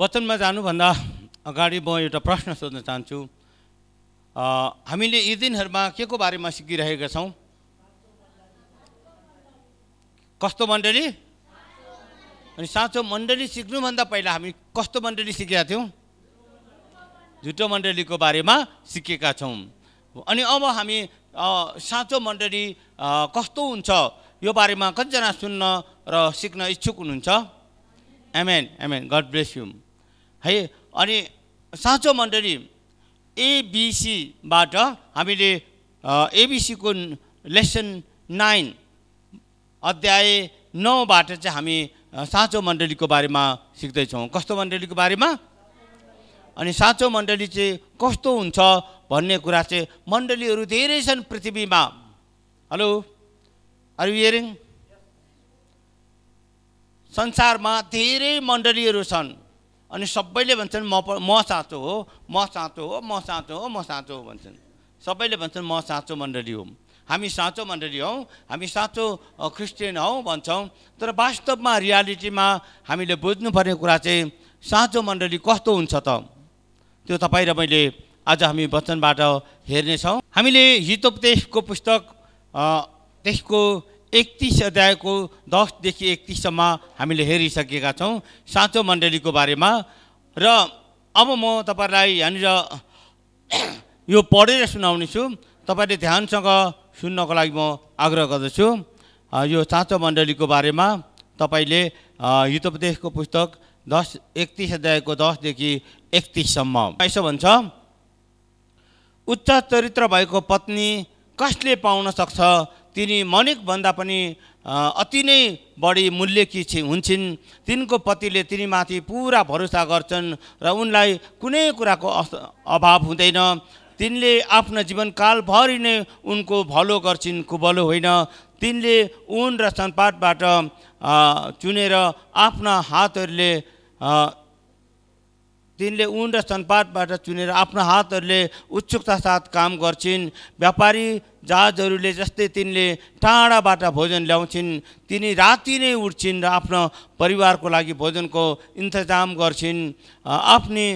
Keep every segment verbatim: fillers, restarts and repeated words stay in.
वचनमा जानुभन्दा अगाडि म एउटा प्रश्न सोध्न चाहन्छु। हामीले यी दिनहरुमा के को बारेमा सिकिरहेका छौं? कस्तो मण्डली अनि साँचो मण्डली सिक्नुभन्दा पहिला हामी कस्तो मण्डली सिकेका थियौं? झुटो मण्डलीको बारेमा सिकेका छौं। अनि अब हामी साँचो मण्डली कस्तो हुन्छ यो बारेमा कतिजना सुन्न र सिक्न इच्छुक हुनुहुन्छ? Amen amen, God bless you. है अनि साँचो मण्डली एबीसी बाट हामीले एबीसी को लेसन नाइन अध्याय नौ बाट चाहिँ हामी साँचो मण्डलीको बारेमा सिक्दै छौं। कस्तो मण्डलीको बारेमा अनि साँचो मण्डली चाहिँ कस्तो हुन्छ भन्ने कुरा चाहिँ मण्डलीहरू धेरै छन् पृथ्वीमा। Hello, are you hearing? संसारमा धेरै मण्डलीहरू छन् अनि सबैले भन्छन् म म साँचो हो, म साँचो हो, म साँचो हो, म साँचो हो भन्छन्। सबैले भन्छन् म साँचो मण्डली हो, हामी साँचो मण्डली हौं, हामी साँचो क्रिस्चियन हौं भन्छौं। तर वास्तवमा रियालिटीमा हामीले बुझ्नुपर्ने कुरा चाहिँ साँचो मण्डली कस्तो हुन्छ त, त्यो तपाईँ र मैले आज हामी वचनबाट हेर्नेछौँ। हामीले हितोपदेशको पुस्तक त्यसको एकतीस अध्यायको दसदेखि एकतीससम्म हामीले हेरिसकेका छौँ साँचो मण्डलीको बारेमा। र अब म तपाईलाई यहाँनिर यो पढेर सुनाउनेछु, तपाईले ध्यानसँग सुन्नको लागि म आग्रह गर्दछु। यो साँचो मण्डलीको बारेमा तपाईले हितोपदेशको पुस्तक दस एकतीस अध्यायको दसदेखि एकतीससम्म यसो भन्छ, उच्च चरित्र भएको पत्नी कसले पाउन सक्छ? तिनी मणिकभन्दा पनि अति नै बढी मूल्यकी हुन्छन्। तिनको पतिले तिनीमाथि पूरा भरोसा गर्छन् र उनलाई कुनै कुराको अभाव हुँदैन। तिनले आफ्नो जीवनकालभरि नै उनको भलो गर्छिन्, कुभलो होइन। तिनले ऊन र सनपाटबाट चुनेर आफ्ना हातहरूले तिनले ऊन र सनपाटबाट चुनेर आफ्ना हातहरूले उत्सुकता साथ काम गर्छिन्। व्यापारी जहाजहरूले जस्तै तिनले टाढाबाट भोजन ल्याउँछिन्। तिनी राति नै उठ्छिन् र आफ्नो परिवारको लागि भोजनको इन्तजाम गर्छिन्। आफ्नी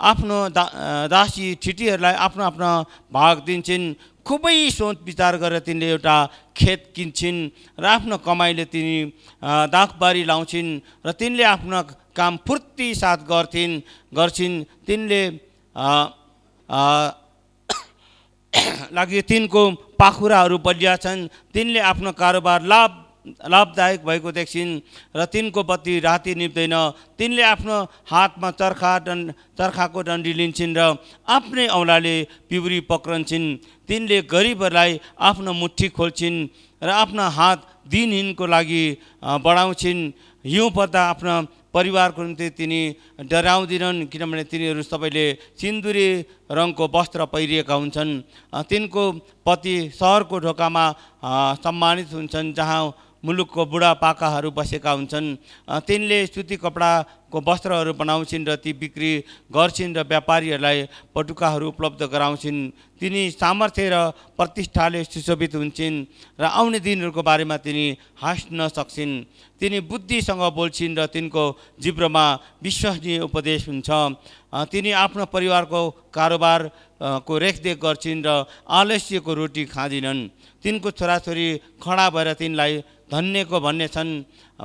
आफ्नो दा दासी ठिटीहरूलाई आफ्नो आफ्नो भाग दिन्छन्। खुबै सोच विचार गरेर तिनले एउटा खेत किन्छन् र आफ्नो कमाइले तिनी दाखबारी लाउँछिन् र तिनले आफ्नो काम फुर्ती साथ गर्थिन् गर्छिन् तिनले लागि तिनको पाखुराहरू बलिया छन्। तिनले आफ्नो कारोबार लाभ लाभदायक भएको देख्छिन् र तिनको बत्ती राति निप्दैन। तिनले आफ्नो हातमा चर्खा डन् चर्खाको डन्डी लिन्छन् र आफ्नै औँलाले पिउरी पक्रन्छिन्। तिनले गरिबहरूलाई आफ्नो मुट्ठी खोल्छिन् र आफ्नो हात दिनहीनको लागि बढाउँछिन्। हिउँ पर्दा आफ्नो परिवारको निम्ति तिनी डराउँदैनन्, किनभने तिनीहरू सबैले सिन्दुरे रङको वस्त्र पहिरिएका हुन्छन्। तिनको पति सहरको ढोकामा सम्मानित हुन्छन् जहाँ मुलुकको बुढापाकाहरू बसेका हुन्छन्। तिनले सुती कपडाको वस्त्रहरू बनाउँछिन् र ती बिक्री गर्छिन् र व्यापारीहरूलाई पटुकाहरू उपलब्ध गराउँछिन्। तिनी सामर्थ्य र प्रतिष्ठाले सुशोभित हुन्छिन् र आउने दिनहरूको बारेमा तिनी हाँस्न सक्छिन्। तिनी बुद्धिसँग बोल्छिन् र तिनको जिब्रोमा विश्वसनीय उपदेश हुन्छ। तिनी आफ्नो परिवारको कारोबार को रेखदेख गर्छिन् र आलस्यको रोटी खाँदैनन्। तिनको छोराछोरी खडा भएर तिनलाई धन्यको भन्ने छन्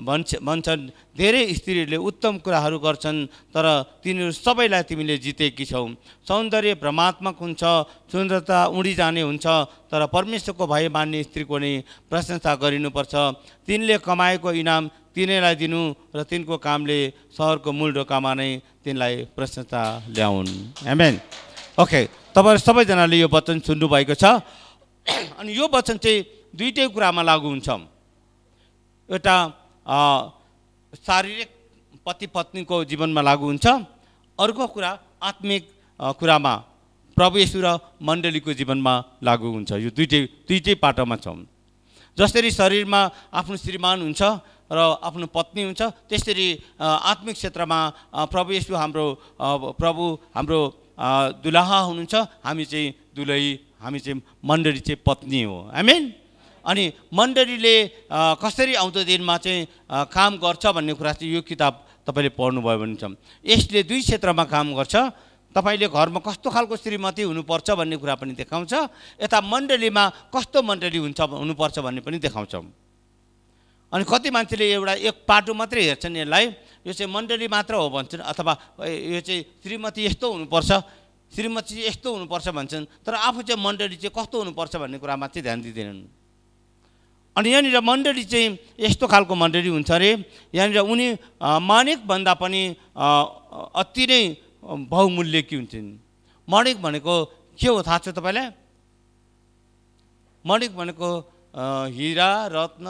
भन्छ भन्छन् धेरै स्त्रीहरूले उत्तम कुराहरू गर्छन्, तर तिनीहरू सबैलाई तिमीले जितेकी छौ। सौन्दर्य भ्रमात्मक हुन्छ, सुन्दरता उडिजाने हुन्छ, तर परमेश्वरको भय मान्ने स्त्रीको नै प्रशंसा गरिनुपर्छ। तिनले कमाएको इनाम तिनीलाई दिनु र तिनको कामले सहरको मूल ढोकामा नै तिनलाई प्रशंसा ल्याउन्। आमेन। ओके, तपाईँ सबैजनाले यो वचन सुन्नुभएको छ। अनि यो वचन चाहिँ दुईटै कुरामा लागु हुन्छ। एउटा शारीरिक पति पत्नीको जीवनमा लागु हुन्छ, अर्को कुरा आत्मिक कुरामा प्रभु येशू र मण्डलीको जीवनमा लागु हुन्छ। यो दुईटै दुईटै पाटोमा छौँ। जसरी शरीरमा आफ्नो श्रीमान हुन्छ र आफ्नो पत्नी हुन्छ, त्यसरी आत्मिक क्षेत्रमा प्रभु येशू हाम्रो प्रभु हाम्रो दुलहा हुनुहुन्छ। हामी चाहिँ दुलही, हामी चाहिँ मण्डली चाहिँ पत्नी हो। आमेन। अनि मण्डलीले कसरी आउँदो दिनमा चाहिँ काम गर्छ भन्ने कुरा चाहिँ यो किताब तपाईले पढ्नुभयो भने चाहिँ यसले दुई क्षेत्रमा काम गर्छ। तपाईले घरमा कस्तो खालको श्रीमती हुनुपर्छ भन्ने कुरा पनि देखाउँछ, यता मण्डलीमा कस्तो मण्डली हुन्छ हुनुपर्छ भन्ने पनि देखाउँछ। अनि कति मान्छेले एउटा एक पाटो मात्रै हेर्छन्, यसलाई यो चाहिँ मण्डली मात्र हो भन्छन्, अथवा यो चाहिँ श्रीमती यस्तो हुनुपर्छ श्रीमती यस्तो हुनुपर्छ भन्छन्, तर आफू चाहिँ मण्डली चाहिँ कस्तो हुनुपर्छ भन्ने कुरामा चाहिँ ध्यान दिँदैनन्। अनि यहाँनिर मण्डली चाहिँ यस्तो खालको मण्डली हुन्छ अरे, यहाँनिर उनी माणिकभन्दा पनि अति नै बहुमूल्य कि हुन्छन्। माणिक भनेको के हो थाहा छ तपाईँलाई? माणिक भनेको हिरा रत्न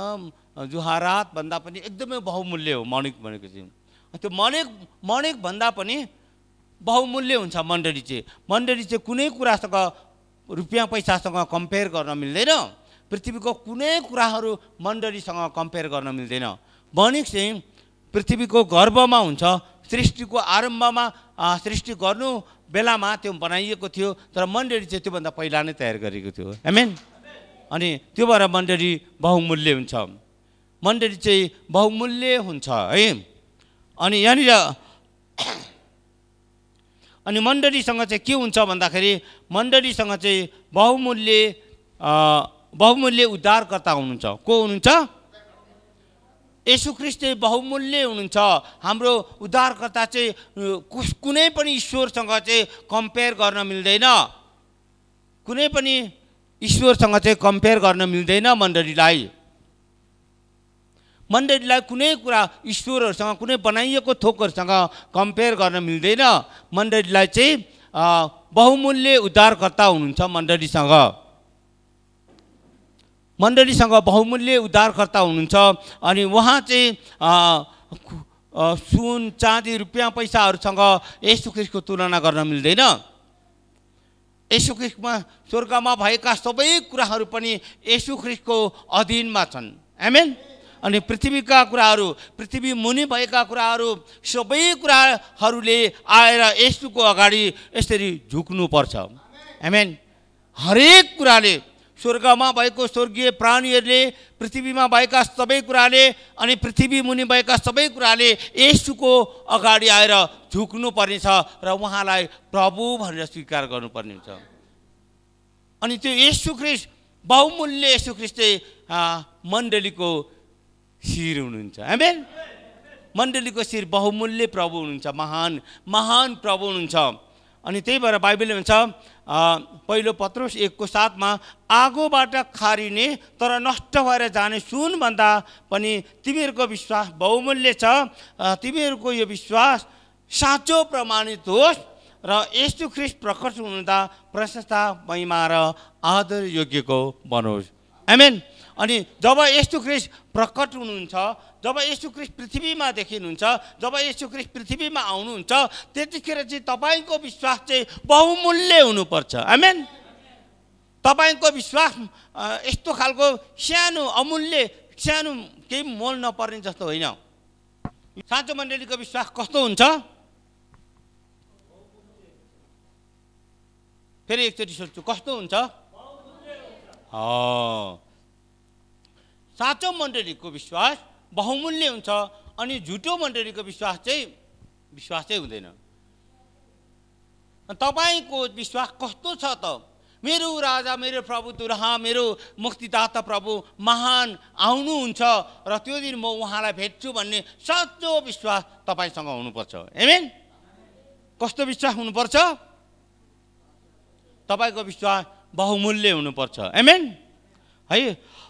जुहारात भन्दा पनि एकदमै बहुमूल्य हो माणिक भनेको चाहिँ। त्यो माणिक माणिक भन्दा पनि बहुमूल्य हुन्छ मण्डली चाहिँ। मण्डली चाहिँ कुनै कुरासँग रुपियाँ पैसासँग कम्पेयर गर्न मिल्दैन, पृथ्वीको कुनै कुराहरू मण्डलीसँग कम्पेयर गर्न मिल्दैन। माणिक चाहिँ पृथ्वीको गर्भमा हुन्छ, सृष्टिको आरम्भमा सृष्टि गर्नु बेलामा त्यो बनाइएको थियो, तर मण्डली चाहिँ त्योभन्दा पहिला नै तयार गरेको थियो। आमेन। अनि त्यो भएर मण्डली बहुमूल्य हुन्छ, मण्डली चाहिँ बहुमूल्य हुन्छ है। अनि यहाँनिर अनि मण्डलीसँग चाहिँ के हुन्छ भन्दाखेरि मण्डलीसँग चाहिँ बहुमूल्य बहुमूल्य उद्धारकर्ता हुनुहुन्छ। को हुनुहुन्छ? येशू ख्रीष्ट बहुमूल्य हुनुहुन्छ। हाम्रो उद्धारकर्ता चाहिँ कुनै पनि ईश्वरसँग चाहिँ कम्पेयर गर्न मिल्दैन, कुनै पनि ईश्वरसँग चाहिँ कम्पेयर गर्न मिल्दैन। मण्डलीलाई मण्डलीलाई कुनै कुरा ईश्वरहरूसँग कुनै बनाइएको थोकहरूसँग कम्पेयर गर्न मिल्दैन। मण्डलीलाई चाहिँ बहुमूल्य उद्धारकर्ता हुनुहुन्छ। मण्डलीसँग मण्डलीसँग बहुमूल्य उद्धारकर्ता हुनुहुन्छ। अनि उहाँ चाहिँ सुन चाँदी रुपियाँ पैसाहरूसँग येशू ख्रीष्टको तुलना गर्न मिल्दैन। येशू ख्रीष्टमा स्वर्गमा भएका सबै कुराहरू पनि येशू ख्रीष्टको अधीनमा छन्। आमेन। अनि पृथ्वीका कुराहरू पृथ्वी मुनि भएका कुराहरू सबै कुराहरूले आएर येशूको अगाडि यसरी झुक्नुपर्छ। आमेन। हरेक कुराले स्वर्गमा भएको स्वर्गीय प्राणीहरूले पृथ्वीमा भएका सबै कुराले अनि पृथ्वी मुनि भएका सबै कुराले येशूको अगाडि आएर झुक्नु पर्नेछ र उहाँलाई प्रभु भनेर स्वीकार गर्नुपर्ने हुन्छ। अनि त्यो येशू ख्रीष्ट बहुमूल्य येशू ख्रीष्ट मण्डलीको शिर हुनुहुन्छ। आमेन। मण्डलीको शिर बहुमूल्य प्रभु हुनुहुन्छ, महान महान प्रभु हुनुहुन्छ। अनि त्यही भएर बाइबलले भन्छ पहिलो पत्रोस एक को साथमा, आगोबाट खारिने तर नष्ट भएर जाने सुन भन्दा पनि तिमीहरूको विश्वास बहुमूल्य छ, तिमीहरूको यो विश्वास साँचो प्रमाणित होस् र येशू ख्रीष्ट प्रकट हुँदा प्रशंसा महिमा र आदर योग्यको बनोस्। आमेन। अनि जब येशू ख्रीष्ट प्रकट हुनुहुन्छ, जब येशू ख्रीष्ट पृथ्वीमा देखिनुहुन्छ, जब येशू ख्रीष्ट पृथ्वीमा आउनुहुन्छ, त्यतिखेर चाहिँ तपाईँको विश्वास चाहिँ बहुमूल्य हुनुपर्छ। आमेन। तपाईँको विश्वास यस्तो खालको सानो अमूल्य सानो केही मोल नपर्ने जस्तो होइन। साँचो मण्डलीको विश्वास कस्तो हुन्छ? फेरि एकचोटि सोध्छु, कस्तो हुन्छ? हो, साँचो मण्डलीको विश्वास बहुमूल्य हुन्छ। अनि झुटो मण्डलीको विश्वास चाहिँ विश्वासै हुँदैन। तपाईँको विश्वास कस्तो छ त? मेरो राजा, मेरो प्रभु दुराहा, मेरो मुक्तिदाता प्रभु महान आउनुहुन्छ र त्यो दिन म उहाँलाई भेट्छु भन्ने साँचो विश्वास तपाईँसँग हुनुपर्छ। आमेन। कस्तो विश्वास हुनुपर्छ? तपाईँको विश्वास बहुमूल्य हुनुपर्छ। आमेन। है।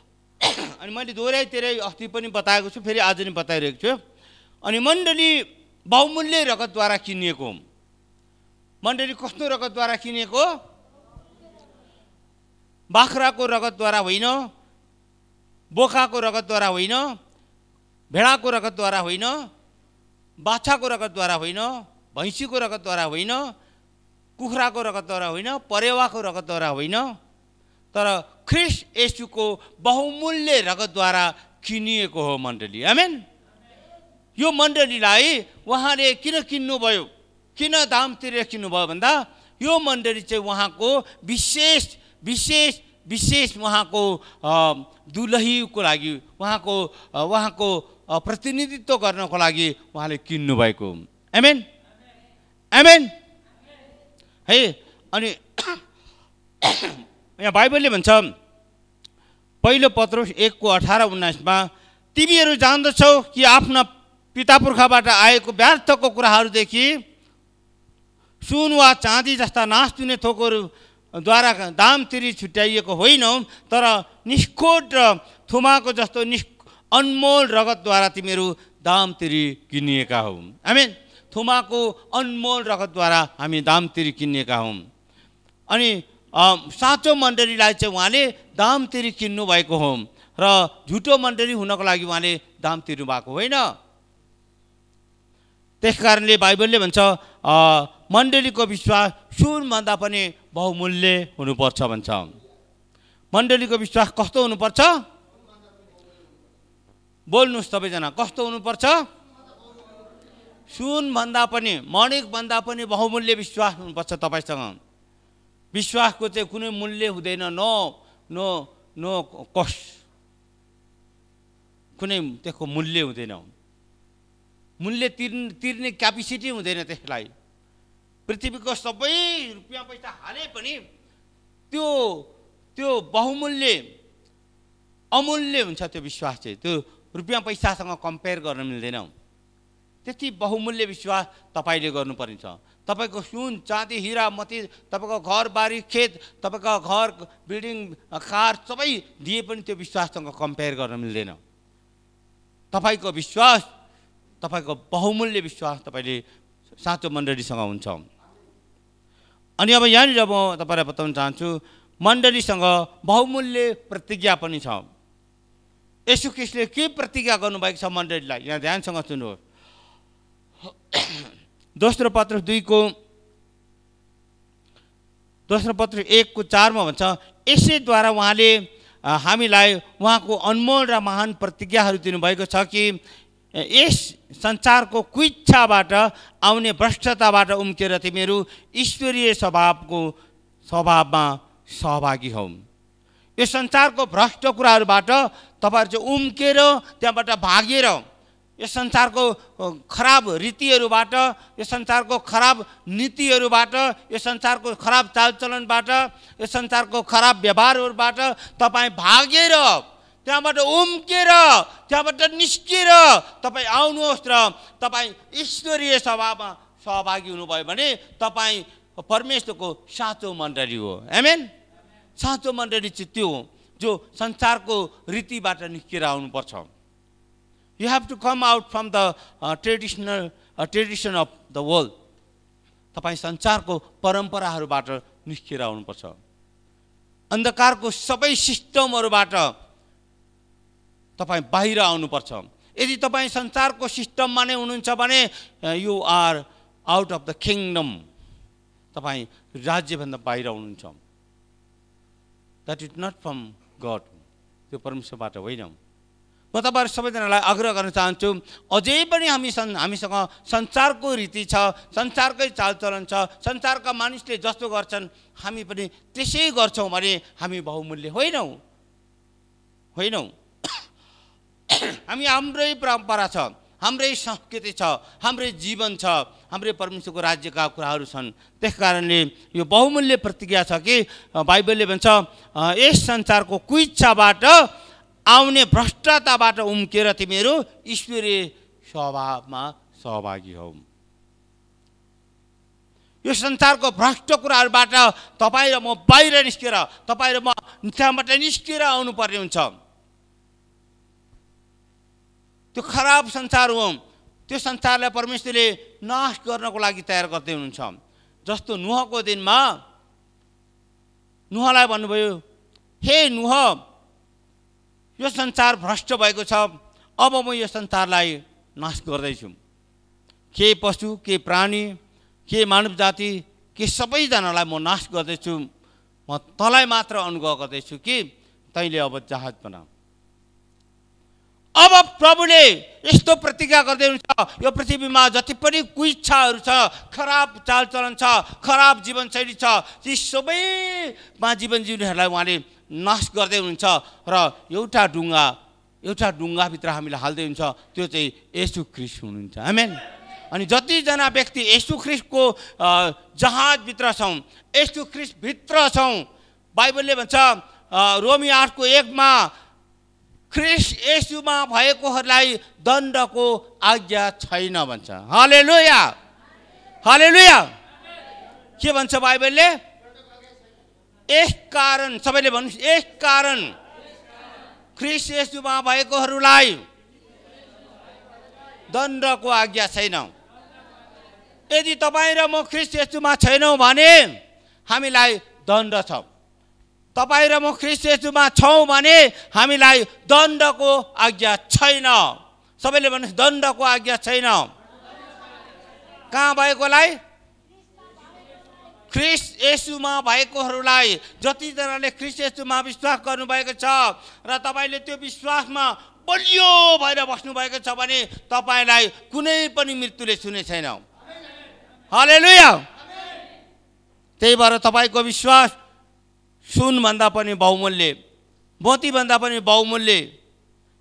अनि मैले दोहोऱ्याइ तेरै अस्ति पनि बताएको छु, फेरि आज नै बताइरहेको छु। अनि मण्डली बहुमूल्य रगतद्वारा किनिएको। मण्डली कस्तो रगतद्वारा किनिएको? बाख्राको रगतद्वारा होइन, बोकाको रगतद्वारा होइन, भेडाको रगतद्वारा होइन, बाछाको रगतद्वारा होइन, भैँसीको रगतद्वारा होइन, कुखुराको रगतद्वारा होइन, परेवाको रगतद्वारा होइन, तर ख्रीष्ट येशूको बहुमूल्य रगतद्वारा किनिएको हो मण्डली। आमेन। यो मण्डलीलाई उहाँले किन किन्नुभयो, किन दाम तिरेर किन्नुभयो भन्दा यो मण्डली चाहिँ उहाँको विशेष विशेष विशेष उहाँको दुलहीको लागि उहाँको उहाँको प्रतिनिधित्व गर्नको लागि उहाँले किन्नु भएको। आमेन आमेन है। अनि यहाँ बाइबलले भन्छ पहिलो पत्रुस एक को अठार उन्नाइसमा, तिमीहरू जान्दछौ कि आफ्ना पिता पुर्खाबाट आएको व्यर्थको कुराहरूदेखि सुन वा चाँदी जस्ता नाश दिने थोकहरूद्वारा दाम तिरी छुट्याइएको होइनौ, तर निष्कोट र थुमाको जस्तो निस् अनमोल रगतद्वारा तिमीहरू दाम तिरी किनिएका हौ। हामी थुमाको अनमोल रगतद्वारा हामी दाम तिरी किनिएका हौ। अनि साँचो मण्डलीलाई चाहिँ उहाँले दाम तिरी किन्नु भएको हो र झुटो मण्डली हुनको लागि उहाँले दाम तिर्नु भएको होइन। त्यसकारणले बाइबलले भन्छ मण्डलीको विश्वास सुनभन्दा पनि बहुमूल्य हुनुपर्छ भन्छ। मण्डलीको विश्वास कस्तो हुनुपर्छ? बोल्नुहोस् सबैजना, कस्तो हुनुपर्छ? सुनभन्दा पनि, मणिकभन्दा पनि बहुमूल्य विश्वास हुनुपर्छ तपाईँसँग। विश्वासको चाहिँ कुनै मूल्य हुँदैन। नो नो नो कस्ट, कुनै त्यसको मूल्य हुँदैन। मूल्य तिर्ने तिर्ने क्यापेसिटी हुँदैन त्यसलाई। पृथ्वीको सबै रुपियाँ पैसा हाले पनि त्यो त्यो बहुमूल्य अमूल्य हुन्छ। त्यो विश्वास चाहिँ त्यो रुपियाँ पैसासँग कम्पेयर गर्न मिल्दैन। त्यति बहुमूल्य विश्वास तपाईँले गर्नुपर्ने छ। तपाईँको सुन चाँदी हिरा मोती, तपाईँको घर बारी खेत, तपाईँको घर बिल्डिङ कार सबै दिए पनि त्यो विश्वाससँग कम्पेयर गर्न मिल्दैन। तपाईँको विश्वास, तपाईँको बहुमूल्य विश्वास तपाईँले साँचो मण्डलीसँग हुन्छ। अनि अब यहाँनिर म तपाईँलाई बताउन चाहन्छु मण्डलीसँग बहुमूल्य प्रतिज्ञा पनि छ। येशू ख्रिस्टले के प्रतिज्ञा गर्नुभएको छ मण्डलीलाई, यहाँ ध्यानसँग सुन्नुहोस्। दोस्रो पत्र दुईको दोस्रो पत्र एकको चारमा भन्छ, यसैद्वारा उहाँले हामीलाई उहाँको अनमोल र महान प्रतिज्ञाहरू दिनुभएको छ कि यस संसारको कुइच्छाबाट आउने भ्रष्टताबाट उम्केर तिमीहरू ईश्वरीय स्वभावको स्वभावमा सहभागी हौ। यो संसारको भ्रष्ट कुराहरूबाट तपाईँहरू चाहिँ उम्केर त्यहाँबाट भागेर, यो संसारको खराब रीतिहरूबाट, यो संसारको खराब नीतिहरूबाट, यो संसारको खराब चालचलनबाट, यो संसारको खराब व्यवहारहरूबाट तपाईँ भागेर, त्यहाँबाट उम्केर, त्यहाँबाट निस्किएर तपाईँ आउनुहोस् र तपाईँ ईश्वरीय सभामा सहभागी हुनुभयो भने तपाईँ परमेश्वरको साँचो मण्डली हो। आमेन। साँचो मण्डली चाहिँ त्यो हो जो संसारको रीतिबाट निस्किएर आउनुपर्छ। You have to come out from the uh, traditional uh, tradition of the world. तपाईँ संसारको परम्पराहरूबाट निस्किएर आउनुपर्छ, अन्धकारको सबै सिस्टमहरूबाट तपाईँ बाहिर आउनुपर्छ। यदि तपाईँ संसारको सिस्टममा नै हुनुहुन्छ भने you are out of the kingdom, तपाईँ राज्यभन्दा बाहिर हुनुहुन्छ। That is not from God, त्यो परमेश्वरबाट होइन। म तपाईँहरू सबैजनालाई आग्रह गर्न चाहन्छु, अझै पनि हामी हामीसँग संसारको रीति छ, संसारकै चालचलन छ, संसारका मानिसले जस्तो गर्छन् हामी पनि त्यसै गर्छौँ भने हामी बहुमूल्य होइनौँ होइनौँ। हामी हाम्रै परम्परा छ, हाम्रै संस्कृति छ, हाम्रै जीवन छ, हाम्रै परमेश्वरको राज्यका कुराहरू छन्। त्यस कारणले यो बहुमूल्य प्रतिज्ञा छ कि बाइबलले भन्छ यस संसारको कुइच्छाबाट आउने भ्रष्टताबाट उम्केर तिमीहरू ईश्वरीय स्वभावमा सहभागी हौ। यो संसारको भ्रष्ट कुराहरूबाट तपाईँ र म बाहिर निस्केर, तपाईँ र म त्यहाँबाट निस्केर आउनुपर्ने हुन्छ। त्यो खराब संसार हो, त्यो संसारलाई परमेश्वरले नाश गर्नको लागि तयार गर्दै हुनुहुन्छ। जस्तो नुहको दिनमा नुहलाई भन्नुभयो, हे नुह, यो संसार भ्रष्ट भएको छ, अब म यो संसारलाई नाश गर्दैछु। के पशु, के प्राणी, के मानव जाति, के सबैजनालाई म नाश गर्दैछु। म तँलाई मात्र अनुग्रह गर्दैछु कि तैँले अब जहाज बना। अब प्रभुले यस्तो प्रतिज्ञा गर्दै हुनुहुन्छ, यो पृथ्वीमा जति पनि कुइच्छाहरू छ, खराब चालचलन छ, खराब जीवनशैली छ, ती सबैमा जीवन जिउनेहरूलाई उहाँले नष्ट गर्दै हुनुहुन्छ र एउटा ढुङ्गा एउटा ढुङ्गा भित्र हामीले हाल्दै हुन्छ त्यो चाहिँ येशू ख्रीष्ट हुनुहुन्छ। आमेन। अनि जतिजना व्यक्ति येशू ख्रीष्टको जहाज भित्र छौं, येशू ख्रीष्ट भित्र छौं। बाइबलले भन्छ रोमी आठ को एक मा ख्रीष्ट येशूमा भएकोहरूलाई दण्डको आज्ञा छैन भन्छ। हालेलुया हालेलुया। के भन्छ बाइबलले? यस कारण, सबैले भन्नुस्, यस कारण ख्रीष्ट येशूमा भएकोहरूलाई दण्डको आज्ञा छैन। यदि तपाईं र म ख्रीष्ट येशूमा छैनौं भने हामीलाई दण्ड छ। तपाईं र म ख्रीष्ट येशूमा छौं भने हामीलाई दण्डको आज्ञा छैन। सबैले भन्नुस्, दण्डको आज्ञा छैन। कहाँ भएकोलाई? ख्रीष्ट येशूमा भएकोहरूलाई। जतिजनाले ख्रीष्ट येशूमा विश्वास गर्नुभएको छ र तपाईले त्यो विश्वासमा बलियो भएर बस्नुभएको छ भने तपाईलाई कुनै पनि मृत्युले छुने छैन। हालेलुया। त्यही भएर तपाईको विश्वास सुन भन्दा पनि बहुमूल्य, मोती भन्दा पनि बहुमूल्य,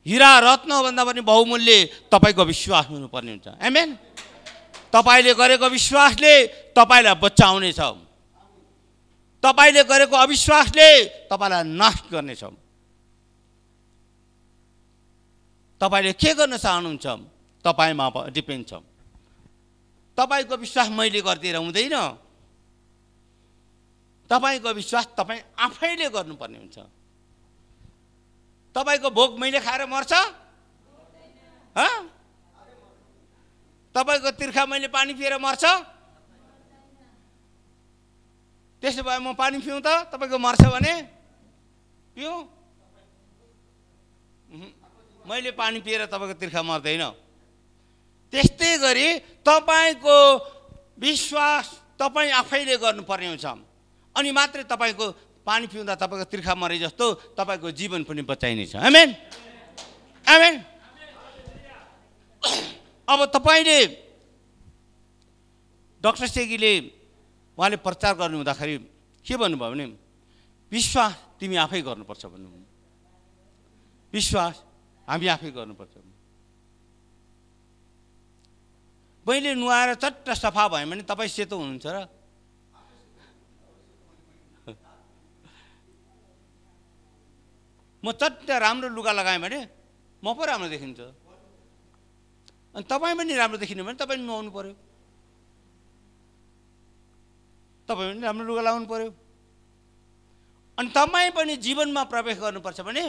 हीरा रत्न भन्दा पनि बहुमूल्य तपाईको विश्वास हुनुपर्ने हुन्छ। आमेन। तपाईले गरेको विश्वासले तपाईलाई बचाउने छ, तपाईले गरेको अविश्वासले तपाईलाई नष्ट गर्ने छ। तपाईले के गर्न चाहनुहुन्छ तपाईमा डिपेन्ड छ। तपाईको विश्वास मैले गर्दिएर हुँदैन, तपाईको विश्वास तपाईँ आफैले गर्नुपर्ने हुन्छ। तपाईको भोग मैले खाएर मर्छ? ह? तपाईको तिर्खा मैले पानी पिएर मर्छ? त्यसो भए म पानी पिउँ त तपाईको मर्छ भने पिउँ? मैले पानी पिएर तपाईको तिर्खा मर्दैन। त्यस्तै गरी तपाईको विश्वास तपाईँ आफैले गर्नुपर्ने हुन्छ। अनि मात्रै तपाईको पानी पिउँदा तपाईको तिर्खा मरे जस्तो तपाईको जीवन पनि बचाइनेछ। आमेन आमेन। अब तपाईले डाक्टर सेगीले उहाँले प्रचार गर्नु हुँदाखेरि के भन्नुभयो भने विश्वास तिमी आफै गर्नुपर्छ भन्नुभयो। विश्वास हामी आफै गर्नुपर्छ। मैले नुहाएर चट्ट सफा भयो भने तपाईँ सेतो हुनुहुन्छ र? म चट्ट राम्रो लुगा लगाएँ भने म पो राम्रो देखिन्छ। अनि तपाईँ पनि राम्रो देखिनु भने तपाईँ नुहाउनु पर्यो, तपाईँ पनि राम्रो लुगा लाउनु पर्यो। अनि तपाईँ पनि जीवनमा प्रवेश गर्नुपर्छ भने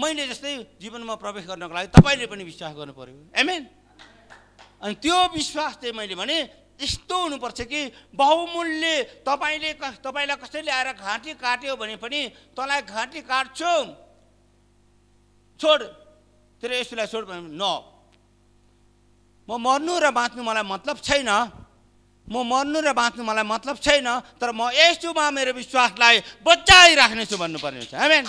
मैले जस्तै जीवनमा प्रवेश गर्नको लागि तपाईँले पनि विश्वास गर्नु पर्यो। आमेन। अनि त्यो विश्वास चाहिँ मैले भने यस्तो हुनुपर्छ कि बहुमूल्य। तपाईँले तपाईँलाई कसैले आएर घाँटी काट्यो भने पनि तँलाई घाँटी काट्छु छोड, तेरो यसलाई छोड भने न, म मर्नु र बाँच्नु मलाई मतलब छैन, म मर्नु र बाँच्नु मलाई मतलब छैन, तर म येशूमा मेरो विश्वासलाई बचाइराख्नेछु भन्नुपर्ने हुन्छ। आमेन।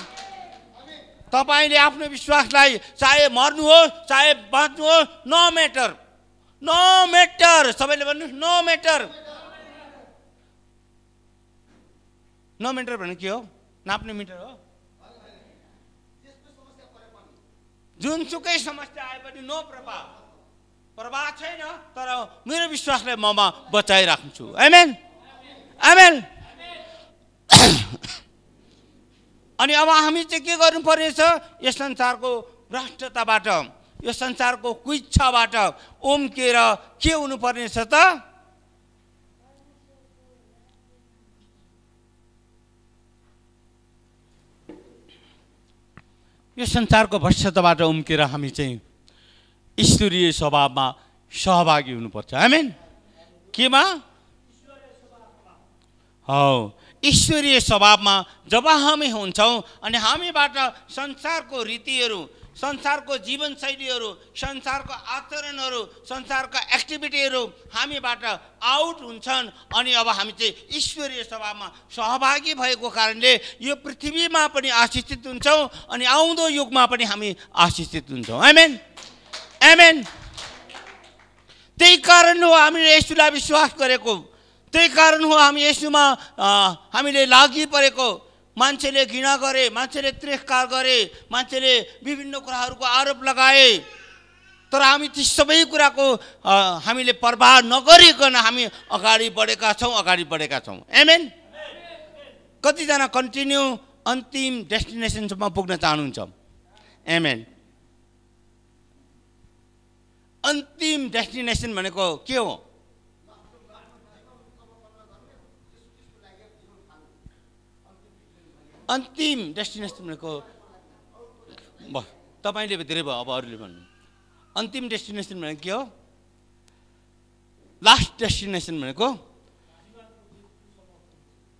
तपाईँले आफ्नो विश्वासलाई चाहे मर्नु होस् चाहे बाँच्नु होस्, नो म्याटर नो म्याटर। सबैले भन्नुहोस्, नो म्याटर। नो म्याटर भने के हो? नाप्ने मिटर हो। जुनसुकै समस्या आए पनि नो प्रभाव प्रभाव छैन, तर मेरो विश्वासलाई ममा बचाइराख्छु। आमेन आमेन। अनि अब हामी चाहिँ के गर्नुपर्नेछ? यस संसारको भ्रष्टताबाट, यो संसारको कुइच्छाबाट उम्केर के हुनुपर्नेछ त? यो संसारको भ्रष्टताबाट उम्केर हामी चाहिँ ईश्वरीय स्वभावमा सहभागी हुनुपर्छ। आमेन। केमा? हो, ईश्वरीय स्वभावमा जब हामी हुन्छौँ अनि हामीबाट संसारको रीतिहरू, संसारको जीवनशैलीहरू, संसारको आचरणहरू, संसारका एक्टिभिटीहरू हामीबाट आउट हुन्छन्। अनि अब हामी चाहिँ ईश्वरीय सभामा सहभागी भएको कारणले यो पृथ्वीमा पनि आशीषित हुन्छौँ अनि आउँदो युगमा पनि हामी आशीषित हुन्छौँ। आमेन आमेन। त्यही कारण हो हामीले येशूलाई विश्वास गरेको, त्यही कारण हो हामी येशूमा हामीले लागि परेको। मान्छेले घृणा गरे, मान्छेले तिरस्कार गरे, मान्छेले विभिन्न कुराहरुको आरोप लगाए, तर हामी ती सबै कुराको हामीले परवाह नगरिकन हामी अगाडि बढेका छौं अगाडि बढेका छौं आमेन। कति जना कन्टिन्यू अन्तिम डेस्टिनेसनसम्म पुग्न चाहनुहुन्छ आमेन। अन्तिम डेस्टिनेसन भनेको के हो? अन्तिम डेस्टिनेसन भनेको भ तपाईले धेरै भयो, अब अरूले भन्नु। अन्तिम डेस्टिनेसन भनेको के हो? लास्ट डेस्टिनेसन भनेको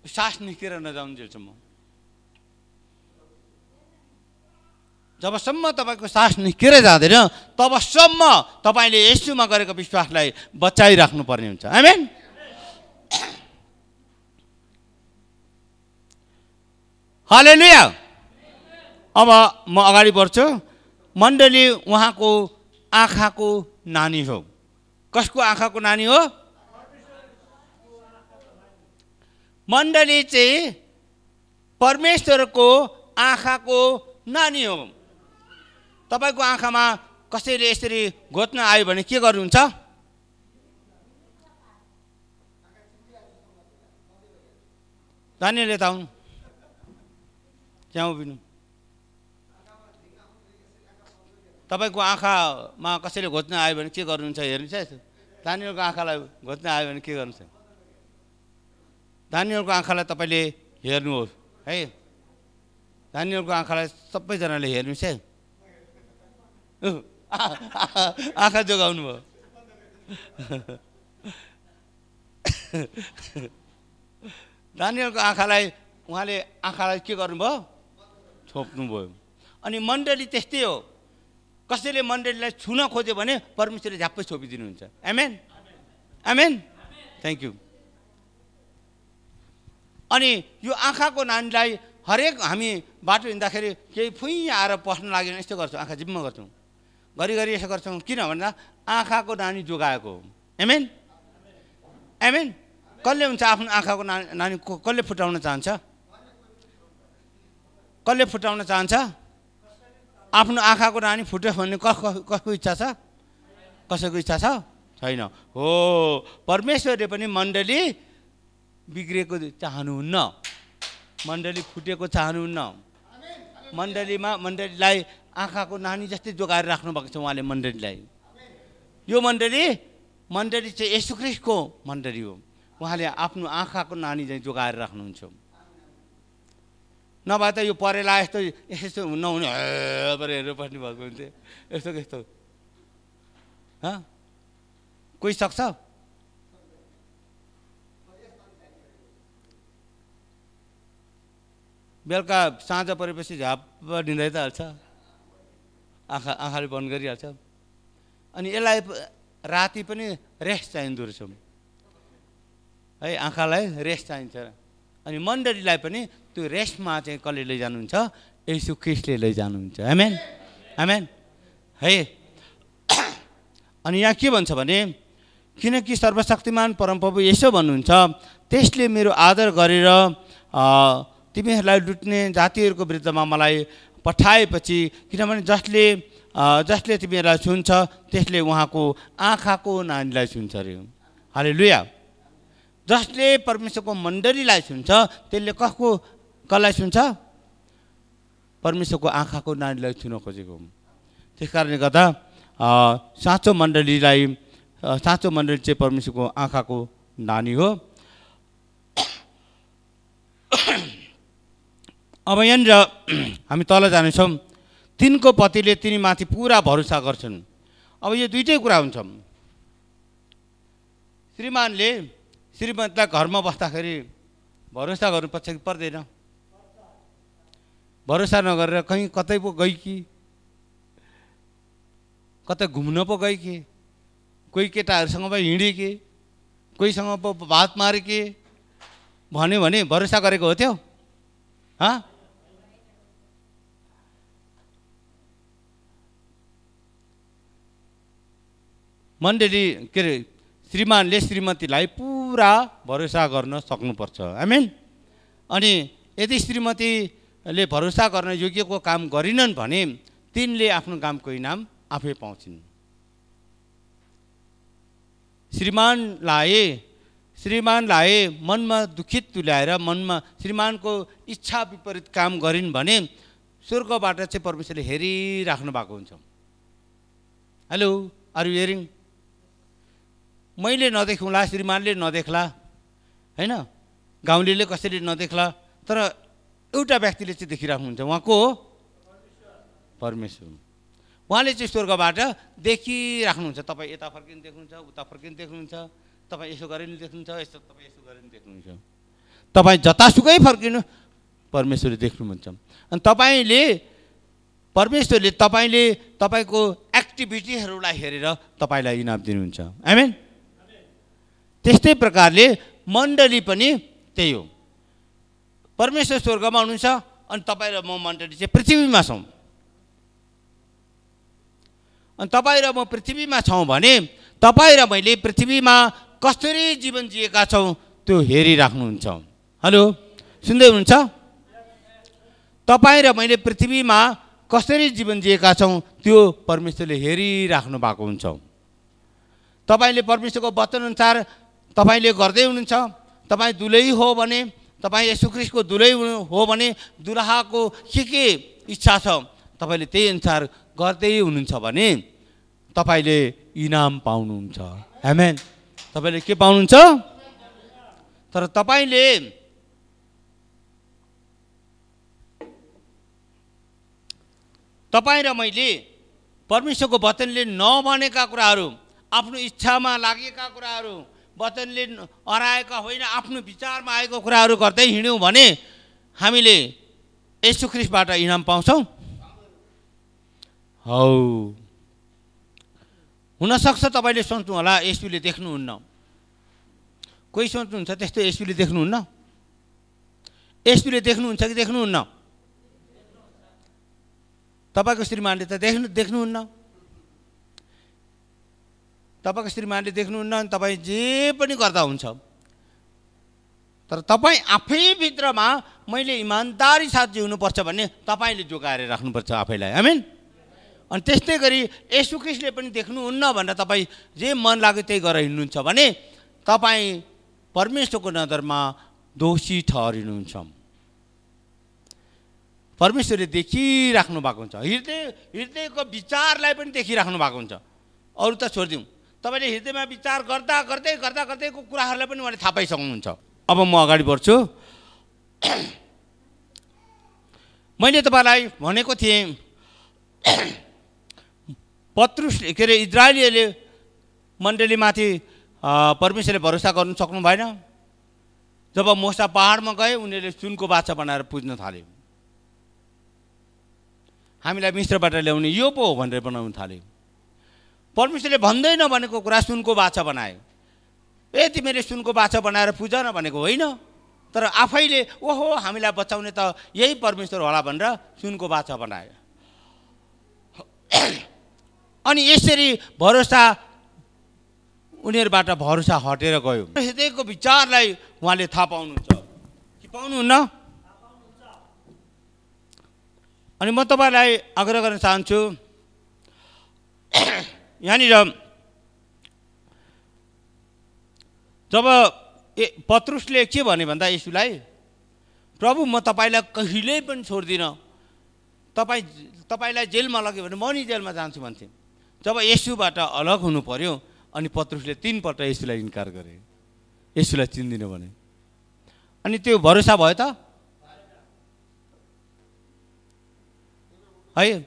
सास निस्केर नजाउनु जेलसम्म। जबसम्म तपाईको सास निस्केर जाँदैन तबसम्म तपाईले येशूमा गरेको विश्वासलाई बचाइराख्नु पर्ने हुन्छ आमेन। हालेलुया। अब म अगाडि बढ्छु। मण्डली उहाँको आँखाको नानी हो। कसको आँखाको नानी हो? मण्डली चाहिँ परमेश्वरको आँखाको नानी हो। तपाईको आँखामा कसैले यसरी घोत्न आयो भने के गर्नुहुन्छ? दानियले त आउनु च्याउबिनु। तपाईको आँखामा कसैले घोत्न आयो भने के गर्नुहुन्छ हेर्नुहुन्छ? दानियलको आँखालाई घोत्न आयो भने के गर्नुहुन्छ? दानियलको आँखालाई तपाईले हेर्नुहोस् है। दानियलको आँखालाई सबैजनाले हेर्नुहोस् है। आँखा जोगाउनु भयो। दानियलको आँखालाई उहाँले आँखालाई के गर्नुभयो? छोप्नुभयो। अनि मण्डली त्यस्तै हो। कसैले मण्डलीलाई छुन खोज्यो भने परमेश्वरले झ्याप्पै छोपिदिनुहुन्छ आमेन आमेन। Thank you. अनि यो आँखाको नानीलाई हरेक हामी बाटो हिँड्दाखेरि केही फुइँ आएर पस्न लाग्यो भने यस्तो गर्छौँ, आँखा जिम्मा गर्छौँ, घरिघरि यसो गर्छौँ। किन भन्दा आँखाको नानी जोगाएको हो आमेन आमेन। कसले हुन्छ आफ्नो आँखाको नानी नानी कसले फुटाउन चाहन्छ? कसले फुटाउन चाहन्छ आफ्नो आँखाको नानी? फुटोस् भन्ने कस कसको इच्छा छ? कसैको इच्छा छ? छैन हो। परमेश्वरले पनि मण्डली बिग्रेको चाहनुहुन्न, मण्डली फुटेको चाहनुहुन्न। मण्डलीमा मण्डलीलाई आँखाको नानी जस्तै जोगाएर राख्नु भएको छ उहाँले मण्डलीलाई। यो मण्डली मण्डली चाहिँ येशू ख्रीष्टको मण्डली हो। उहाँले आफ्नो आँखाको नानी चाहिँ जोगाएर राख्नुहुन्छ। नभए त यो परेला यस्तो यस्तो नहुने हेरेर बस्ने भएको हुन्थ्यो यस्तो यस्तो। कोही सक्छ? बेलुका साँझ परेपछि झाप निँदै त हाल्छ, आँखा आँखाले बन्द गरिहाल्छ। अनि यसलाई राति पनि रेस्ट चाहिँदो रहेछ है, आँखालाई रेस्ट चाहिन्छ। अनि मण्डलीलाई पनि त्यो रेस्टमा चाहिँ कसले लैजानुहुन्छ? येशू ख्रीष्टले लैजानुहुन्छ आमेन आमेन है। अनि यहाँ के भन्छ भने, किनकि सर्वशक्तिमान परमप्रभु यसो भन्नुहुन्छ, त्यसले मेरो आदर गरेर तिमीहरूलाई लुट्ने जातिहरूको विरुद्धमा मलाई पठाएपछि, किनभने जसले जसले तिमीहरूलाई छुन्छ त्यसले उहाँको आँखाको नानीलाई छुन्छ अरे। हालेलुया। जसले परमेश्वरको मण्डलीलाई छुन्छ त्यसले कसको कसलाई छुन्छ? परमेश्वरको आँखाको नानीलाई छुन खोजेको। त्यस कारणले गर्दा साँचो मण्डलीलाई साँचो मण्डली चाहिँ परमेश्वरको आँखाको नानी हो। अब यहाँनिर हामी तल जानेछौँ। तिनको पतिले तिनीमाथि पुरा भरोसा गर्छन्। अब यो दुईटै कुरा हुन्छ। श्रीमानले श्रीमतीलाई घरमा बस्दाखेरि भरोसा गर्नु पर्छ कि पर्दैन? भरोसा नगरेर कहीँ कतै पो गई कि, कतै घुम्न पो गई कि, कोही केटाहरूसँग पो हिँडे कि, कोहीसँग पो भात मारे कि भन्यो भने भरोसा गरेको हो त्यो? हाँ मण्डली के अरे श्रीमानले श्रीमतीलाई पुरा भरोसा गर्न सक्नुपर्छ आमेन। अनि यदि श्रीमतीले भरोसा गर्न योग्यको काम गरिनन् भने तिनले आफ्नो कामको इनाम आफै पाउँछिन्। श्रीमान लाए श्रीमान लाए मनमा दुखित तुल्याएर मनमा श्रीमानको इच्छा विपरीत काम गरिन् भने स्वर्गबाट चाहिँ परमेश्वरले हेरिराख्नु भएको हुन्छ। Hello, are you hearing? मैले नदेख्ला, श्रीमानले नदेख्ला, हैन, गाउँलेले कसैले नदेख्ला, तर एउटा व्यक्तिले चाहिँ देखिराख्नुहुन्छ। उहाँ को हो? परमेश्वर। उहाँले चाहिँ स्वर्गबाट देखिराख्नुहुन्छ। तपाईँ यता फर्किन देख्नुहुन्छ, उता फर्किन देख्नुहुन्छ, तपाईँ यसो गरेर देख्नुहुन्छ, यस्तो तपाईँ यसो गरेर देख्नुहुन्छ। तपाईँ जतासुकै फर्किनु परमेश्वरले देख्नुहुन्छ। अनि तपाईँले परमेश्वरले तपाईँले तपाईँको एक्टिभिटीहरूलाई हेरेर तपाईँलाई इनाम दिनुहुन्छ। आमेन। त्यस्तै प्रकारले मण्डली पनि त्यही हो। परमेश्वर स्वर्गमा हुनुहुन्छ अनि तपाईँ र म मण्डली चाहिँ पृथ्वीमा छौँ। अनि तपाईँ र म पृथ्वीमा छौँ भने तपाईँ र मैले पृथ्वीमा कसरी जीवन जिएका छौँ त्यो हेरिराख्नुहुन्छ। हेलो, सुन्दै हुनुहुन्छ? तपाईँ र मैले पृथ्वीमा कसरी जीवन जिएका छौँ त्यो परमेश्वरले हेरिराख्नु भएको हुन्छ। तपाईँले परमेश्वरको वचनअनुसार तपाईँले गर्दै हुनुहुन्छ। तपाईँ दुलही हो भने, तपाईँ येशू ख्रीष्टको दुलही हो भने दुलहाको के के इच्छा छ तपाईँले त्यही अनुसार गर्दै हुनुहुन्छ भने तपाईँले इनाम पाउनुहुन्छ। आमेन। तपाईँले के पाउनुहुन्छ? तर तपाईँले तपाईँ र मैले परमेश्वरको वचनले नभनेका कुराहरू, आफ्नो इच्छामा लागेका कुराहरू, वचनले हराएका होइन, आफ्नो विचारमा आएको कुराहरू गर्दै हिँड्यौँ भने हामीले येशू ख्रीष्टबाट इनाम पाउँछौँ। हौ, हुनसक्छ तपाईँले सोच्नु होला येशूले देख्नुहुन्न। कोही सोच्नुहुन्छ त्यस्तो? येशूले देख्नुहुन्न? येशूले देख्नुहुन्छ कि देख्नुहुन्न? तपाईँको श्रीमानले त देख्नु देख्नुहुन्न। तपाईँको श्रीमानले देख्नुहुन्न। अनि तपाईँ जे पनि गर्दा हुन्छ, तर तपाईँ आफैभित्रमा मैले इमान्दारी साथ जिउनुपर्छ भन्ने तपाईँले जोगाएर राख्नुपर्छ आफैलाई। आमेन। अनि त्यस्तै गरी येशू ख्रीष्टले पनि देख्नुहुन्न भनेर तपाईँ जे मन लाग्यो त्यही गरेर हिँड्नुहुन्छ भने तपाईँ परमेश्वरको नजरमा दोषी ठहरिनुहुन्छ। परमेश्वरले देखिराख्नु भएको हुन्छ। हृदय हृदयको विचारलाई पनि देखिराख्नु भएको हुन्छ। अरू त छोडिदिउँ, तपाईँले हृदयमा विचार गर्दा गर्दै गर्दा गर्दैको कुराहरूलाई पनि उहाँले थाहा पाइसक्नुहुन्छ। अब म अगाडि बढ्छु। मैले तपाईँलाई भनेको थिएँ पत्रुस के अरे इजरायलीले मण्डलीमाथि परमेश्वरले भरोसा गर्नु सक्नु भएन। जब मोसा पहाडमा गए उनीहरूले सुनको बाछा बनाएर पुज्न थाल्यो। हामीलाई मिश्रबाट ल्याउने यो पो हो भनेर बनाउन थाल्यो। परमेश्वरले भन्दै नभनेको कुरा सुनको बाछा बनायो। ए, तिमीले सुनको बाछा बनाएर पूज न भनेको होइन, तर आफैले ओहो हामीलाई बचाउने त यही परमेश्वर होला भनेर सुनको बाछा बनायो। अनि यसरी भरोसा उनीहरूबाट भरोसा हटेर गयो। हृदयको विचारलाई उहाँले थाहा पाउनुहुन्छ कि पाउनुहुन्न? अनि म तपाईँलाई आग्रह गर्न चाहन्छु, यहाँनिर जब पत्रुसले के भन्यो भन्दा येशूलाई, प्रभु म तपाईँलाई कहिले पनि छोड्दिनँ, तपाईँ तपाईँलाई जेलमा लग्यो भने म नि जेलमा जान्छु भन्थे। जब येशूबाट अलग हुनु पर्यो अनि पत्रुसले तिनपल्ट येशूलाई इन्कार गरे, येशूलाई चिन्दिन भने। अनि त्यो भरोसा भयो त है।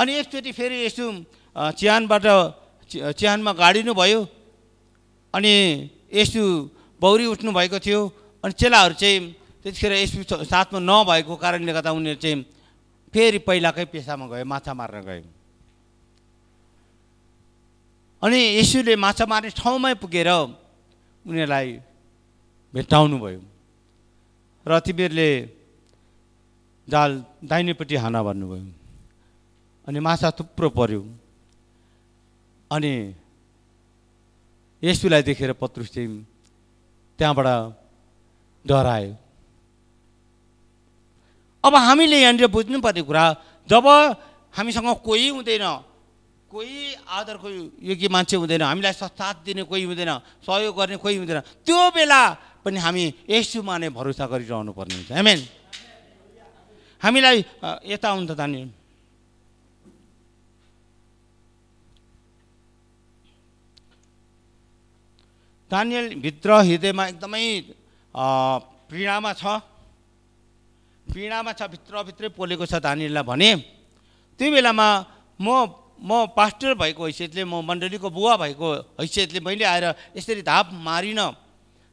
अनि एकचोटि फेरि येशू चिहानबाट चिहानमा गाडिनु भयो। अनि येशू बौरी उठ्नु भएको थियो। अनि चेलाहरू चाहिँ त्यतिखेर येशू साथमा नभएको कारणले गर्दा उनीहरू चाहिँ फेरि पहिलाकै पेसामा गए, माछा मार्न गए। अनि येशूले माछा मार्ने ठाउँमै पुगेर उनीहरूलाई भेट्टाउनु भयो र तिमीहरूले जाल दाहिनेपट्टि हान भन्नुभयो। अनि माछा थुप्रो पर्यो। अनि येशूलाई देखेर पत्रुस चाहिँ त्यहाँबाट डरायो। अब हामीले यहाँनिर बुझ्नुपर्ने कुरा जब हामीसँग कोही हुँदैन कोही आदरको योग्य मान्छे हुँदैन हामीलाई साथ दिने कोही हुँदैन सहयोग गर्ने कोही हुँदैन त्यो बेला पनि हामी येशूमा नै भरोसा गरिरहनु पर्ने हुन्छ आमेन हामीलाई यता हुन्छ दानियल दानियल भित्र हृदयमा एकदमै पीडामा छ पीडामा छ भित्रभित्रै पोलेको छ दानियललाई भने त्यो बेलामा म म पास्टर भएको हैसियतले म मण्डलीको बुवा भएको हैसियतले मैले आएर यसरी धाप मारिन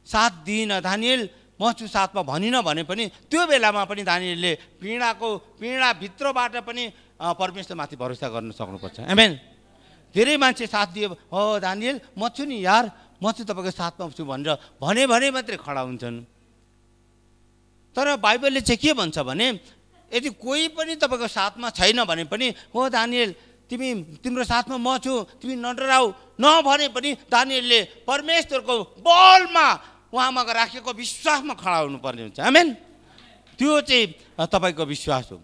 साथ दिन दानियल मछु साथमा भनिन भने पनि त्यो बेलामा पनि दानियलले पीडाको पीडा भित्रबाट पनि परमेश्वरमाथि भरोसा गर्न सक्नुपर्छ आमेन धेरै मान्छे साथ दिए हो दानियल म छु नि यार म चाहिँ तपाईको साथमा छु भनेर भने भने मात्रै खडा हुन्छन् तर बाइबलले चाहिँ के भन्छ भने यदि कोही पनि तपाईको साथमा छैन भने पनि हो दानियल तिमी तिम्रो साथमा म छु तिमी नडराऊ नभने पनि दानियलले परमेश्वरको बलमा उहाँमा राखेको विश्वासमा खडा हुनुपर्ने हुन्छ आमेन त्यो चाहिँ तपाईको विश्वास हो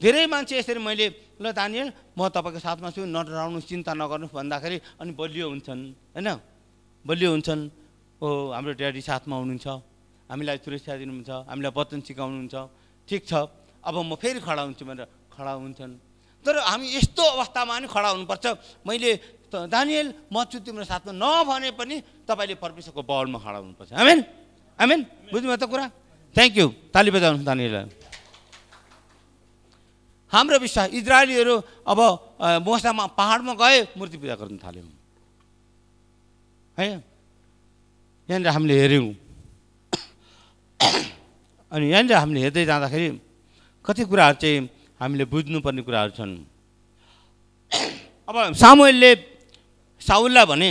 धेरै मान्छे यसरी मैले ल दानियल म तपाईको साथमा छु नडराउनु चिन्ता नगर्नु भन्दाखेरि अनि बलियो हुन्छन् हैन बलियो हुन्छन् ओ हाम्रो ड्याडी साथमा हुनुहुन्छ हामीलाई सुरक्षा दिनुहुन्छ हामीलाई वचन सिकाउनुहुन्छ ठीक छ अब म फेरि खडा हुन्छु भनेर खडा हुन्छन् तर हामी यस्तो अवस्थामा नि खडा हुनुपर्छ मैले दानियल म छु तिम्रो साथमा नभने पनि तपाईले परमेश्वरको बलमा खडा हुनुपर्छ आमेन आमेन बुझ्नुभयो त कुरा थ्यांक यू ताली बजाउनु दानियललाई हाम्रो विश्वास इजरायलीहरू अब मोसामा पहाडमा गए मूर्ति पूजा गर्न थाल्यो है यहाँनिर हामीले हेर्यौँ अनि यहाँनिर हामीले हेर्दै जाँदाखेरि कति कुराहरू चाहिँ हामीले बुझ्नुपर्ने कुराहरू छन् अब सामुएलले साउललाई भने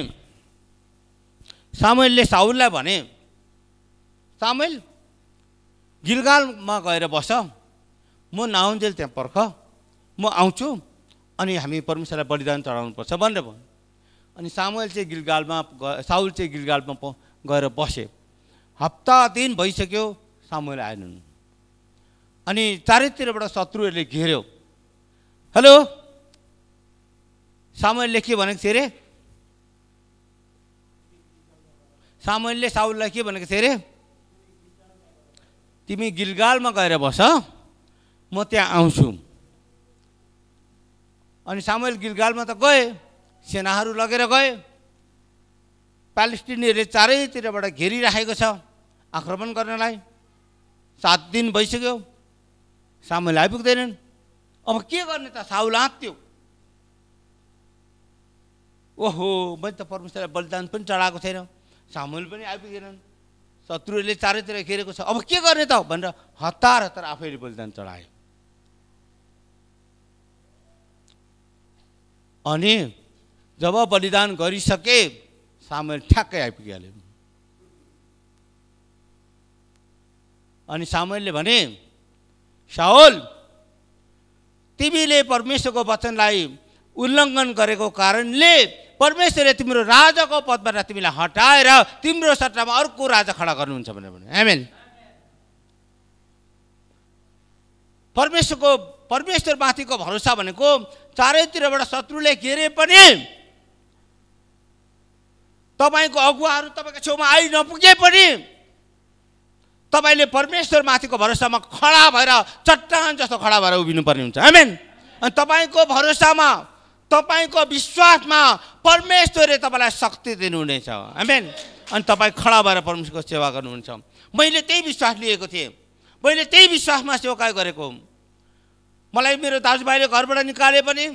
सामुएलले साउललाई भने सामुएल गिलगालमा गएर बस म नआउन्जेल त्यहाँ पर्ख म आउँछु अनि हामी परमेश्वरलाई बलिदान चढाउनुपर्छ भनेर भन्यो अनि सामुएल चाहिँ गिलगालमा साउल चाहिँ गिलगालमा गएर बसे हप्ता दिन भइसक्यो सामुएल आएनन् अनि चारैतिरबाट शत्रुहरूले घेर्यो हेलो सामुएलले के भनेको थियो अरे सामुएलले साउललाई के भनेको थियो अरे तिमी गिलगालमा गएर बस म त्यहाँ आउँछु अनि सामुएल गिलगालमा त गए सेनाहरू लगेर गए प्यालेस्टिनीहरूले चारैतिरबाट घेरिराखेको छ आक्रमण गर्नलाई सात दिन भइसक्यो सामुएल आइपुग्दैनन् अब के गर्ने त साउल आँत्यो ओहो मैले त परमेश्वरलाई बलिदान पनि चढाएको छैन सामुएल पनि आइपुगेनन् शत्रुहरूले चारैतिर घेरेको छ अब के गर्ने त भनेर हतार हतार आफैले बलिदान चढायो अनि जब बलिदान गरिसके सामुएल ठ्याक्कै आइपुगिहाल्यो अनि सामुएलले भने साउल तिमीले परमेश्वरको वचनलाई उल्लङ्घन गरेको कारणले परमेश्वरले तिम्रो राजाको पदबाट तिमीलाई हटाएर तिम्रो सट्टामा अर्को राजा खडा गर्नुहुन्छ भनेर भन्यो आमेन परमेश्वरको परमेश्वरमाथिको भरोसा भनेको चारैतिरबाट शत्रुले घेरे पनि तपाईँको अगुवाहरू तपाईँको छेउमा आइ नपुगे पनि तपाईले परमेश्वरमाथिको भरोसामा खडा भएर चट्टान जस्तो खडा भएर उभिनुपर्ने हुन्छ आमेन अनि तपाईको भरोसामा तपाईको विश्वासमा परमेश्वरले तपाईलाई शक्ति दिनुहुनेछ आमेन अनि तपाईँ खडा भएर परमेश्वरको सेवा गर्नुहुन्छ मैले त्यही विश्वास लिएको थिएँ मैले त्यही विश्वासमा सेवा गरेको मलाई मेरो दाजुभाइले घरबाट निकाले पनि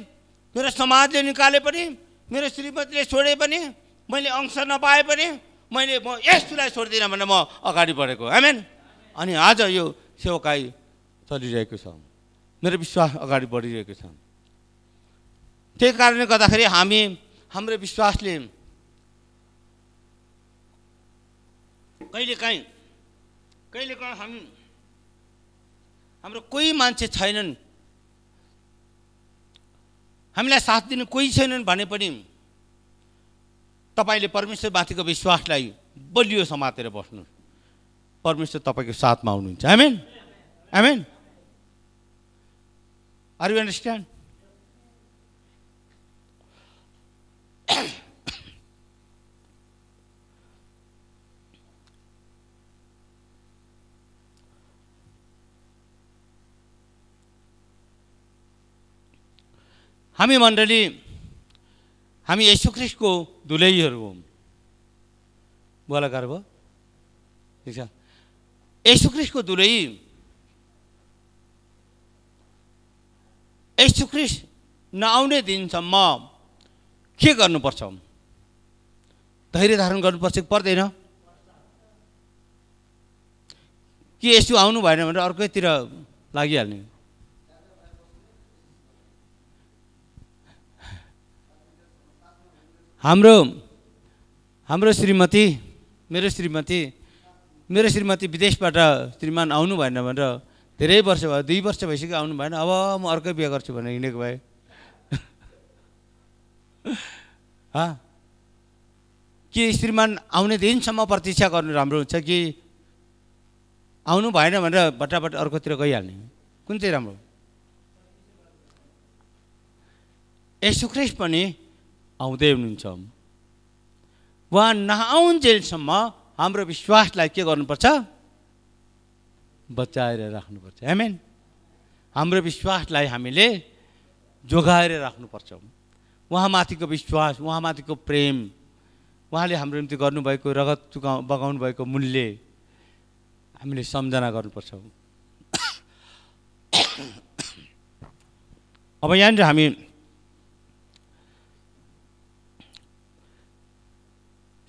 मेरो समाजले निकाले पनि मेरो श्रीमतीले छोडे पनि मैले अंश नपाए पनि मैले म यसलाई छोड्दिनँ भनेर म अगाडि बढेको आमेन अनि आज यो सेवकाई चलिरहेको छ मेरो विश्वास अगाडि बढिरहेको छ त्यही कारणले गर्दाखेरि हामी हाम्रो विश्वासले कहिलेकाहीँ कहिलेकाहीँ हामी हाम्रो कोही मान्छे छैनन् हामीलाई साथ दिने कोही छैनन् भने पनि तपाईले परमेश्वरमाथिको विश्वासलाई बलियो समातेर बस्नु परमेश्वर तपाईको साथमा हुनुहुन्छ amen amen Are you understand? हामी मण्डली हामी येशू ख्रिस्टको दुलहीहरू हौं। बोला गर्व ठीक छ। येशू ख्रिस्टको दुलही येशू ख्रिस्ट नआउने दिनसम्म के गर्नुपर्छ? धैर्य धारण गर्नुपर्छ कि पर्दैन? कि येशू आउनु भएन भने अर्कैतिर लागिहाल्ने? हाम्रो हाम्रो श्रीमती मेरो श्रीमती मेरो श्रीमती विदेशबाट श्रीमान आउनु भएन भनेर धेरै वर्ष भयो, दुई वर्ष भइसक्यो आउनु भएन। अब म अर्कै बिहे गर्छु भनेर हिँडेको भए हा कि श्रीमान आउने दिनसम्म प्रतीक्षा गर्नु राम्रो हुन्छ कि आउनु भएन भनेर भटाभट अर्कोतिर गइहाल्ने? कुन चाहिँ राम्रो? येशू ख्रिस्ट पनि आउँदै हुनुहुन्छ। उहाँ नआउन्जेलसम्म हाम्रो विश्वासलाई के गर्नुपर्छ? बचाएर राख्नुपर्छ। आमेन। हाम्रो विश्वासलाई हामीले जोगाएर राख्नुपर्छ। उहाँमाथिको विश्वास, उहाँमाथिको प्रेम, उहाँले हाम्रो निम्ति गर्नुभएको रगत चुका बगाउनु भएको मूल्य हामीले सम्झना गर्नुपर्छ। अब यहाँनिर हामी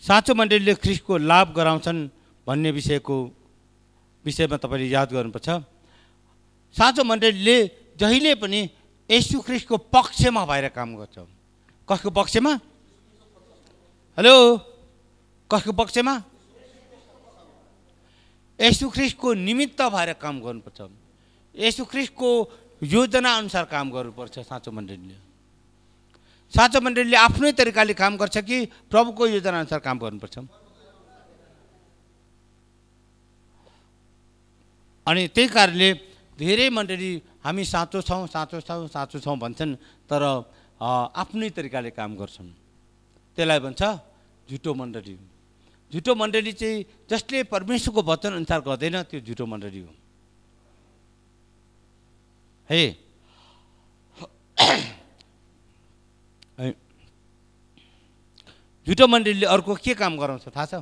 साँचाे मण्डलीले ख्रिस्टको लाभ गराउँछन् भन्ने विषयको विषयमा तपाईले याद गर्नुपर्छ। साँचाे मण्डलीले जहिले पनि येशू ख्रिस्टको पक्षमा भएर काम गर्छ। कसको पक्षमा? हेलो, कसको पक्षमा? येशू ख्रिस्टको निमित्त भएर काम गर्नुपर्छ। येशू ख्रिस्टको योजना अनुसार काम गर्नुपर्छ। साँचाे मण्डलीले साँचाे मण्डलीले आफ्नै तरिकाले काम गर्छ कि प्रभुको योजना अनुसार काम गर्नुपर्छ? अनि त्यही कारणले धेरै मण्डली हामी साँचो छौँ साँचो छौँ साँचो छौँ भन्छन्, तर आफ्नै तरिकाले काम गर्छन्। त्यसलाई भन्छ झुटो मण्डली। झुटो मण्डली चाहिँ जसले परमेश्वरको वचन अनुसार गर्दैन त्यो झुटो मण्डली हो। है झुटो मण्डलीले अर्को के काम गराउँछ थाहा छ?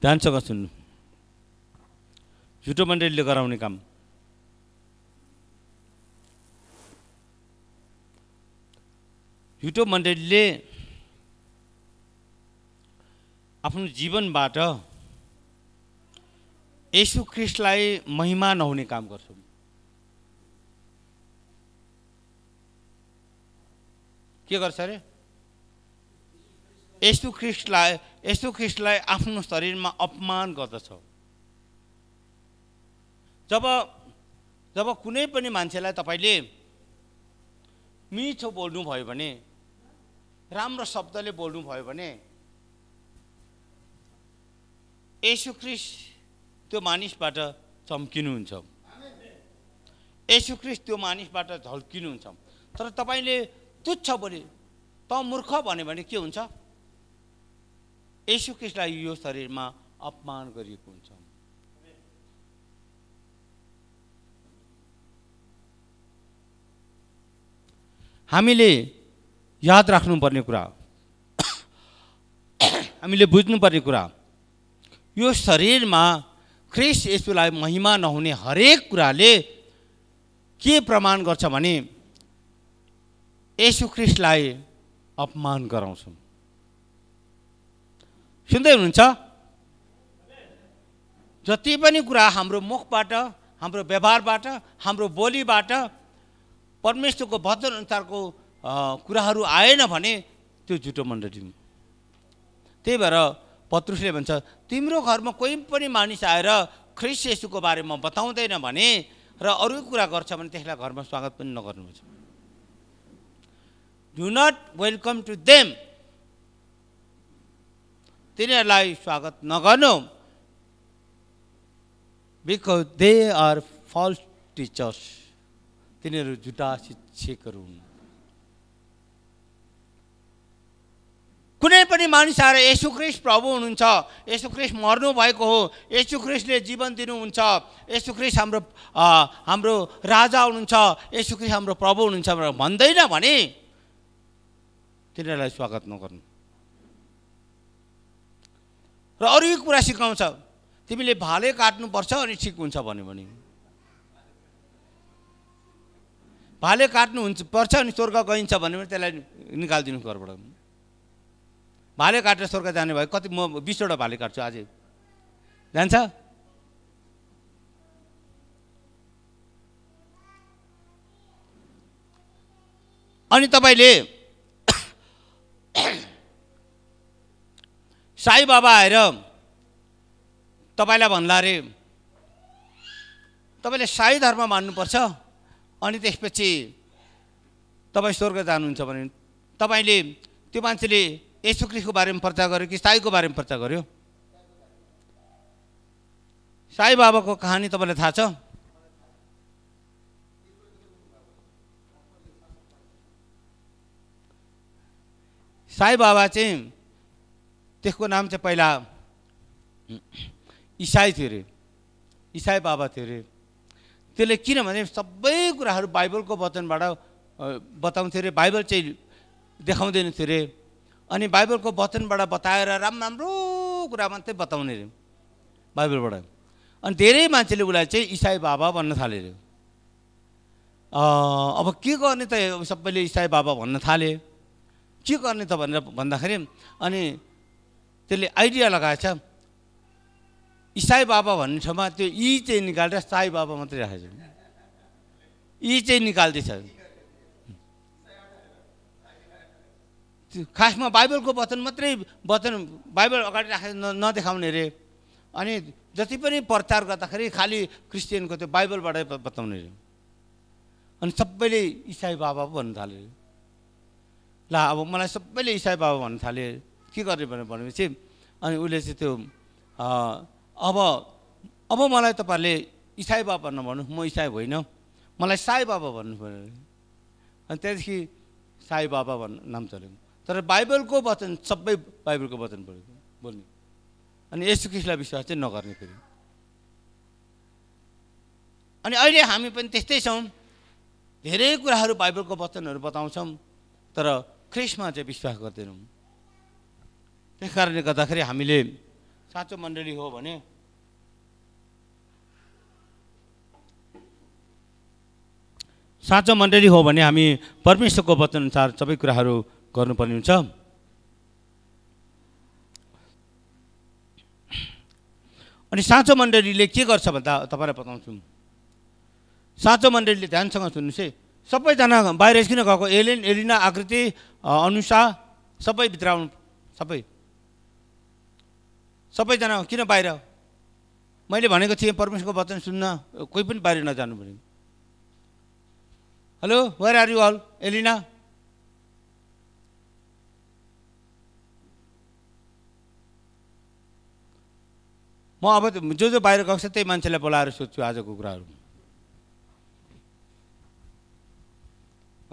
ध्यानसँग सुन्नु। झुटो मण्डलीले गराउने काम, झुटो मण्डलीले आफ्नो जीवनबाट येशू ख्रिस्टलाई महिमा नहुने काम गर्छौँ। के गर्छ अरे? येशू ख्रिस्टलाई येशू ख्रिस्टलाई आफ्नो शरीरमा अपमान गर्दछ। जब जब कुनै पनि मान्छेलाई तपाईले मिठो बोल्नुभयो भने, राम्रो शब्दले बोल्नुभयो भने, येशू ख्रिस्ट त्यो मानिसबाट चम्किनुहुन्छ, येशू ख्रिस्ट त्यो मानिसबाट झल्किनुहुन्छ। तर तपाईले तुच्छ बोले, त मूर्ख भन्यो भने के हुन्छ? येशू ख्रिस्टलाई यो शरीरमा अपमान गरिएको हुन्छ। हामीले याद राख्नुपर्ने कुरा, हामीले बुझ्नुपर्ने कुरा, यो शरीरमा ख्रिस्ट येशूलाई महिमा नहुने हरेक कुराले के प्रमाण गर्छ भने येशू ख्रिस्टलाई अपमान गराउँछौँ। सुन्दै हुनुहुन्छ? जति पनि कुरा हाम्रो मुखबाट, हाम्रो व्यवहारबाट, हाम्रो बोलीबाट परमेश्वरको वचन अनुसारको कुराहरू आएन भने त्यो झुटो मण्डली। त्यही भएर पत्रुसले भन्छ, तिम्रो घरमा कोही पनि मानिस आएर ख्रिस्ट येशूको बारेमा बताउँदैन भने र अरू कुरा गर्छ भने त्यसलाई घरमा स्वागत पनि नगर्नुहोस्। Do not welcome to them. तिनीहरूलाई स्वागत नगर्नु। Because they are false teachers. तिनीहरू झुटा शिक्षकहरू। कुनै पनि मानिस आएर येशू ख्रीष्ट प्रभु हुनुहुन्छ, येशू ख्रीष्ट मर्नु भएको हो, येशू ख्रीष्टले जीवन दिनुहुन्छ, येशू ख्रीष्ट हाम्रो हाम्रो राजा हुनुहुन्छ, येशू ख्रीष्ट हाम्रो प्रभु हुनुहुन्छ भनेर भन्दैन भने तिनीहरूलाई स्वागत नगर्नु। र अरू एक कुरा सिकाउँछ, तिमीले भाले काट्नुपर्छ अनि ठिक हुन्छ भन्यो भने भाले काट्नु हुन्छ पर्छ अनि स्वर्ग गइन्छ भन्यो भने त्यसलाई निकालिदिनु घरबाट। भाले काटेर स्वर्ग जाने भयो। कति म बीसवटा भाले काट्छु आज, जान्छ? अनि तपाईले साई बाबा आएर तपाईलाई भन्ला रे तपाईले साई धर्म मान्नुपर्छ अनि त्यसपछि तपाई स्वर्ग जानुहुन्छ भने तपाईले त्यो मान्छेले येशू ख्रीष्टको बारेमा प्रचार गर्यो कि साईको बारेमा प्रचार गर्यो? साई बाबाको कहानी तपाईलाई थाहा छ? साई बाबा चाहिँ त्यसको नाम चाहिँ पहिला ईसाई थियो अरे, ईसाई बाबा थियो अरे। त्यसले किनभने सबै कुराहरू बाइबलको वचनबाट बताउँथ्यो अरे, बाइबल चाहिँ देखाउँदैन थियो अरे, अनि बाइबलको वचनबाट बताएर राम राम्रो कुरा मात्रै बताउने रे बाइबलबाट। अनि धेरै मान्छेले उसलाई चाहिँ ईसाई बाबा भन्न थाले रे। अब के गर्ने त, सबैले ईसाई बाबा भन्न थाले, के गर्ने त भनेर भन्दाखेरि अनि त्यसले आइडिया लगाएछ ईसाई बाबा भन्ने ठाउँमा त्यो ई चाहिँ निकालेर साई बाबा मात्रै राखेको छ, ई चाहिँ निकाल्दैछ। खासमा बाइबलको वचन मात्रै वचन बाइबल अगाडि राखेर नदेखाउने रे, अनि जति पनि प्रचार गर्दाखेरि खालि क्रिस्चियनको त्यो बाइबलबाटै बताउने रे, अनि सबैले ईसाई बाबा भन्न थाले। ला अब मलाई सबैले ईसाई बाबा भन्न थाले, के गर्ने भनेर भनेपछि अनि उसले चाहिँ त्यो अब अब मलाई तपाईँहरूले ईसाई बाबा नभन्नु, म ईसाई होइन, मलाई साई बाबा भन्नु पऱ्यो। अनि त्यहाँदेखि साई बाबा भन्नु नाम चल्यो। तर बाइबलको वचन सबै बाइबलको वचन पढेको बोल्ने, अनि येशू ख्रीष्टलाई विश्वास चाहिँ नगर्ने फेरि। अनि अहिले हामी पनि त्यस्तै छौँ, धेरै कुराहरू बाइबलको वचनहरू बताउँछौँ तर ख्रीष्टमा चाहिँ विश्वास गर्दैनौँ। त्यस कारणले गर्दाखेरि हामीले साँचाे मण्डली हो भने साँचाे मण्डली हो भने हामी परमेश्वरको वचनअनुसार सबै कुराहरू गर्नुपर्ने हुन्छ। अनि साँचाे मण्डलीले के गर्छ भन्दा तपाईँलाई बताउँछु। साँचाे मण्डलीले ध्यानसँग सुन्नुहोस् है, सबैजना बाहिर निस्किन गएको एलिन एलिना आकृति अनुसा सबै भित्र आउनु, सबै सबैजना किन बाहिर? मैले भनेको थिएँ परमेश्वरको वचन सुन्न कोही पनि बाहिर नजानु भने। Hello, where are you all? Elina, म अब जो जो बाहिर गएको छ त्यही मान्छेलाई बोलाएर सोध्छु आजको कुराहरू।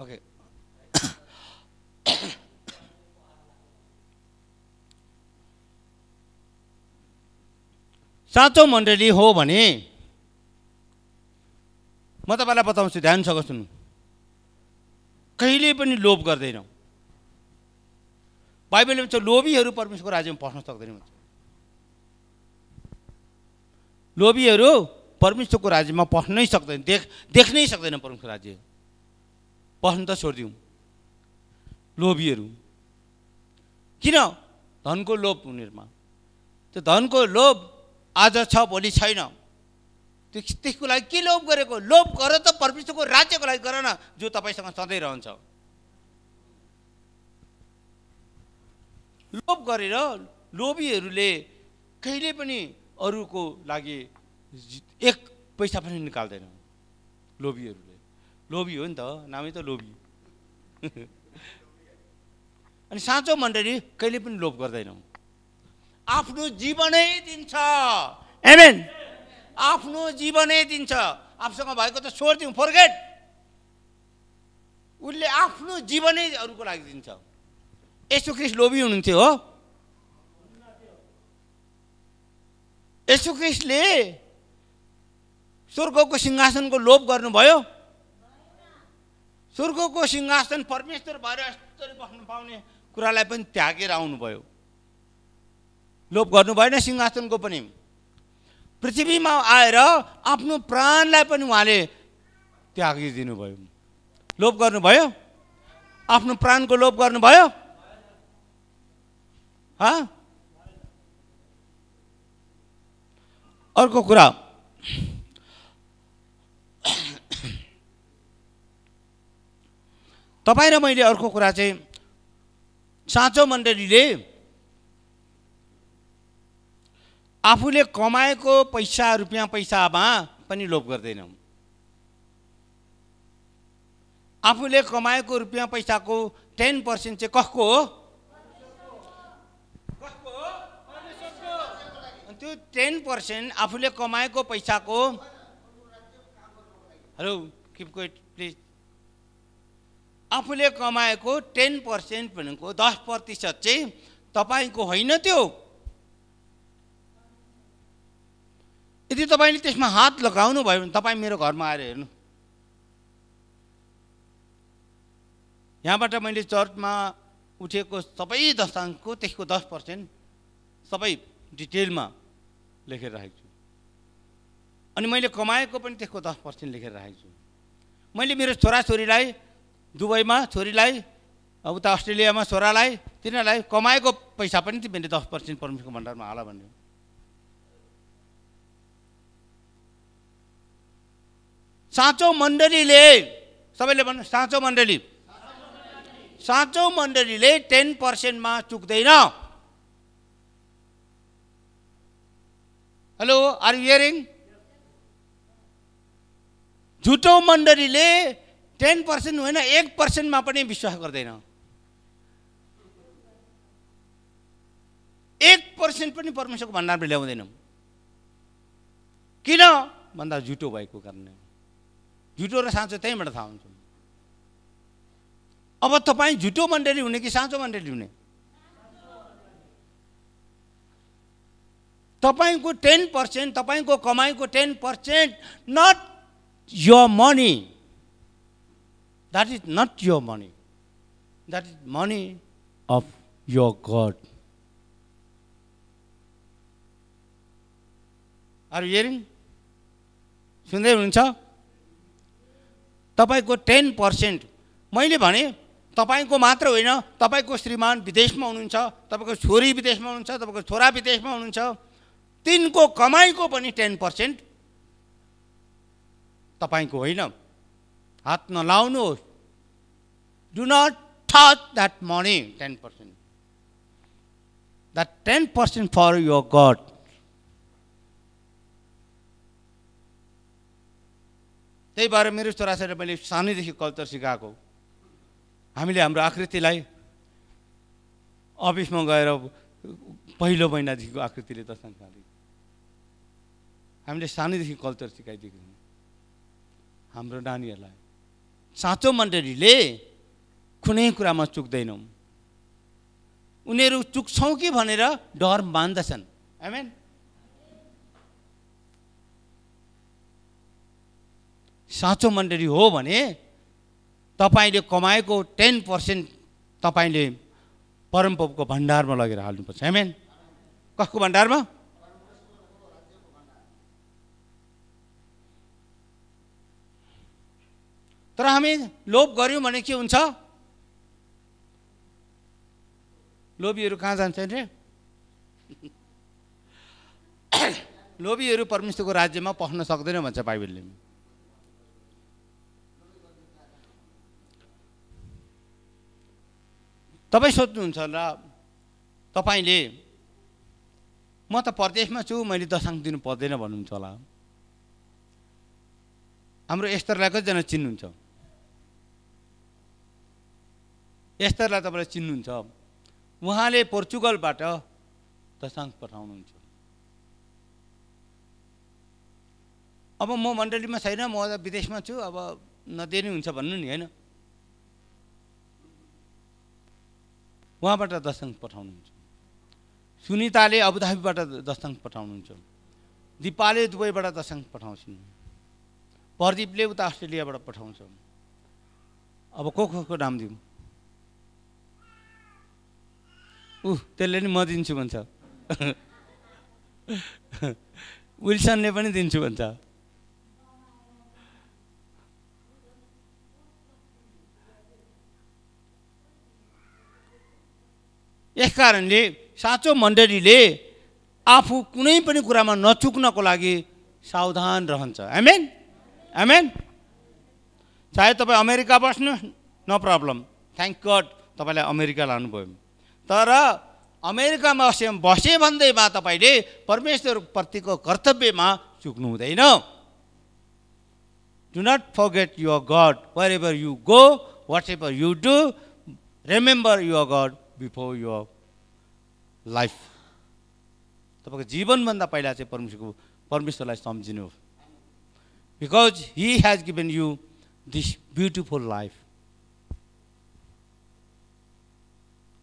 ओके, साँचो मण्डली हो भने म तपाईँलाई बताउँछु, ध्यानसँग सुन्नु। कहिले पनि लोभ गर्दैनौँ। बाइबलमा चाहिँ लोभीहरू परमेश्वरको राज्यमा पस्न सक्दैन भन्छ। लोभीहरू परमेश्वरको राज्यमा पस्नै सक्दैन, देख देख्नै सक्दैन परमेश्वर राज्य, पस्नु त छोडिदिउँ। लोभीहरू किन? धनको लोभ उनीहरूमा, त्यो धनको लोभ आज छ भोलि छैन, त्यो त्यसको लागि के लोभ गरेको? लोभ गर त परमेश्वरको राज्यको लागि गर न, जो तपाईँसँग सधैँ रहन्छ। लोभ गरेर लोभीहरूले कहिले पनि अरूको लागि एक पैसा पनि निकाल्दैन। लोभीहरूले, लोभी हो नि त, नामै त लोभी। अनि साँचो मण्डली कहिले पनि लोभ गर्दैनौँ, आफ्नो जीवनै दिन्छ। एमेन, आफ्नो जीवनै दिन्छ। आफूसँग भएको त छोडिदिउँ, फर्गेट। उसले आफ्नो जीवनै अरूको लागि दिन्छ। येशू ख्रीष्ट लोभी हुनुहुन्थ्यो हो। येशू ख्रीष्टले स्वर्गको सिंहासनको लोभ गर्नुभयो। स्वर्गको सिंहासन परमेश्वर भएर यसरी बस्न पाउने कुरालाई पनि त्यागेर आउनुभयो। लोभ गर्नु भएन सिंहासनको पनि। पृथ्वीमा आएर आफ्नो प्राणलाई पनि उहाँले त्यागिदिनु भयो। लोभ गर्नुभयो? आफ्नो प्राणको लोभ गर्नुभयो? हा? अर्को कुरा तपाईं र मैले अर्को कुरा चाहिँ साँचाे मण्डलीले आफूले कमाएको पैसा रुपैयाँ पैसामा पनि लोभ गर्दैनौं। आफूले कमाएको रुपैयाँ पैसाको टेन पर्सेंट चाहिँ कसको हो? कसको हो? परमेश्वरको। त्यो टेन पर्सेंट आफूले कमाएको पैसाको हेलो किप क्विट प्लिज आफूले कमाएको टेन पर्सेंट भनेको दस प्रतिशत चाहिँ तपाईको होइन त्यो। यदि तपाईले त्यसमा हात लगाउनु भयो भने तपाई मेरो घरमा आएर हेर्नु। यहाँबाट मैले चर्चमा उठेको सबै दशांशको त्यसको दस पर्सेंट सबै डिटेलमा लेखेर राखेको छु। अनि मैले कमाएको पनि त्यसको दस पर्सेंट लेखेर राखेको छु। मैले मेरो छोराछोरीलाई दुबईमा छोरीलाई उता अस्ट्रेलियामा छोरालाई तिनीलाई कमाएको पैसा पनि तिमीले दस पर्सेंट परमेश्वरको भण्डारमा हाल भन्यो। साँचाे मण्डलीले सबैले भन्नु साँचाे मण्डली साँचाे मण्डलीले टेन पर्सेंटमा चुक्दैन। Hello are you hearing? झुटो मण्डलीले टेन पर्सेंट होइन एक पर्सेंट में पनि विश्वास गर्दैन। एक पर्सेंट पनि परमेश्वरको भण्डारमा ल्याउँदैन। किन भन्दा झुटो भएको कारण। झुटो र साँचो त्यहीबाट थाहा हुन्छ। अब तपाई झुटो मण्डली हुने कि साँचो मण्डली हुने? तपाईको टेन पर्सेंट तपाईको कमाईको ten percent not your money. That is not your money. That is money of your God. Are you hearing? सुन्दै हुनुहुन्छ? तपाईको टेन पर्सेंट मैले भने तपाईको मात्र होइन। तपाईको श्रीमान विदेशमा हुनुहुन्छ, तपाईको छोरी विदेशमा हुनुहुन्छ, तपाईको छोरा विदेशमा हुनुहुन्छ, तिनको कमाईको पनि टेन पर्सेंट तपाईको होइन। हात नलाउनुहोस्। Do not touch that money ten percent that ten percent for your God. त्यही भएर मेरो छोराछोरी मैले सानैदेखि कल्चर सिकाएको। हामीले हाम्रो आकृतिलाई अफिसमा गएर पहिलो महिनादेखिको आकृतिले दर्शन गरे। हामीले सानैदेखि कल्चर सिकाइदिएको हाम्रो नानीहरूलाई। साँचो मण्डलीले कुनै कुरामा चुक्दैनौं। उनीहरू चुक्छौं कि भनेर डर मान्दछन्। आमेन। साँचो मण्डली हो भने तपाईले कमाएको टेन पर्सेंट तपाईले परमप्रभुको भण्डारमा लगेर हाल्नुपर्छ। आमेन। कसको भण्डारमा? तर हामी लोभ गर्यौं भने के हुन्छ? लोभीहरू कहाँ जान्छन् रे? लोभीहरू परमेश्वरको राज्यमा पस्न सक्दैन भन्छ बाइबलले। तपाई सोच्नुहुन्छ र तपाईले म त परदेशमा छु मैले दशांश दिनु पर्दैन भन्नुहुन्छ होला। हाम्रो एस्तरलाई कतिजना चिन्नुहुन्छ? एस्तरलाई तपाईले चिन्नुहुन्छ? उहाँले पोर्चुगलबाट दशांश पठाउनुहुन्छ। अब म मण्डलीमा छैन, म विदेशमा छु, अब नदिने हुन्छ भन्नु नि होइन। वहाँबाट दशतांश पठाउनुहुन्छ। सुनिताले अबुधाबीबाट दशतांश पठाउनुहुन्छ। दीपाले दुबईबाट दशतांश पठाउँछिन्। प्रदीपले उता अस्ट्रेलियाबाट पठाउँछ। अब को को को नाम दिउँ? उह त्यसले नि म दिन्छु भन्छ। विल्सनले पनि दिन्छु भन्छ। यस कारणले साँचो मण्डलीले आफू कुनै पनि कुरामा नचुक्नको लागि सावधान रहन्छ। आमेन आमेन। चाहे तपाई अमेरिका बस्नुहोस्, नो प्रब्लम, थ्याङ्क गड तपाईलाई अमेरिका लानुभयो। तर अमेरिकामा बसे भन्दैमा तपाईले परमेश्वरप्रतिको कर्तव्यमा चुक्नु हुँदैन। Do not forget your God wherever you go, whatever you do, remember your God before your life. तपाईको जीवनभन्दा पहिला चाहिँ परमेश्वरको परमेश्वरलाई सम्झिनु, because he has given you this beautiful life.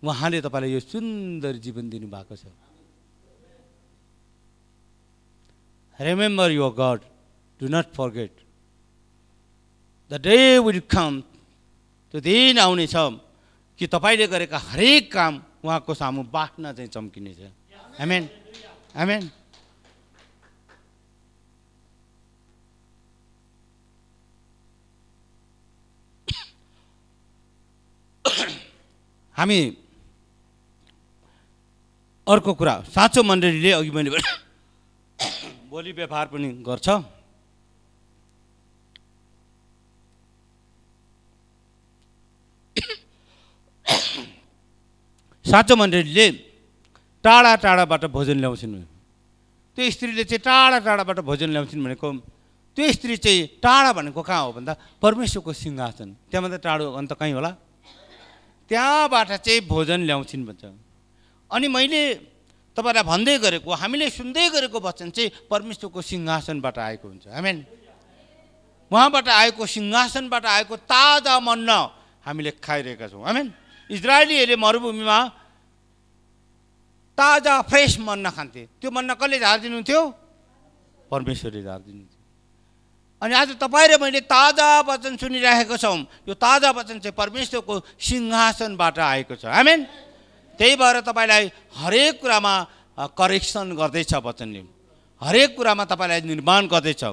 उहाँले तपाईलाई यो सुन्दर जीवन दिनुभएको छ। Remember your God, do not forget. The day will come, त्यो दिन आउनेछ कि तपाईले गरेका हरेक काम उहाँको सामु बाट्न चाहिँ चम्किनेछ। आमेन आमेन। हामी अर्को कुरा, साँचो मण्डलीले अघि मैले बोली व्यापार पनि गर्छ। साँचो मण्डलीले टाढा टाढाबाट भोजन ल्याउँछिन्। त्यो स्त्रीले चाहिँ टाढा टाढाबाट भोजन ल्याउँछिन् भनेको, त्यो स्त्री चाहिँ टाढा भनेको कहाँ हो भन्दा परमेश्वरको सिंहासन, त्यहाँभन्दा टाढो अन्त कहीँ होला। त्यहाँबाट चाहिँ भोजन ल्याउँछिन् भन्छ। अनि मैले तपाईँलाई भन्दै गरेको, हामीले सुन्दै गरेको वचन चाहिँ परमेश्वरको सिंहासनबाट आएको हुन्छ। आमेन। उहाँबाट आएको सिंहासनबाट आएको ताजा मन्ना हामीले खाइरहेका छौँ। आमेन। इजरायलीहरूले मरुभूमिमा ताजा फ्रेस मन्ना खान्थे। त्यो मन्ना कसले झारिदिनुहुन्थ्यो? परमेश्वरले झारिदिनुहुन्थ्यो। अनि आज तपाईँ र मैले ताजा वचन सुनिरहेको छौँ। यो ताजा वचन चाहिँ परमेश्वरको सिंहासनबाट आएको छ। आमेन। त्यही भएर तपाईँलाई हरेक कुरामा करेक्सन गर्दैछ वचनले, हरेक कुरामा तपाईँलाई निर्माण गर्दैछ।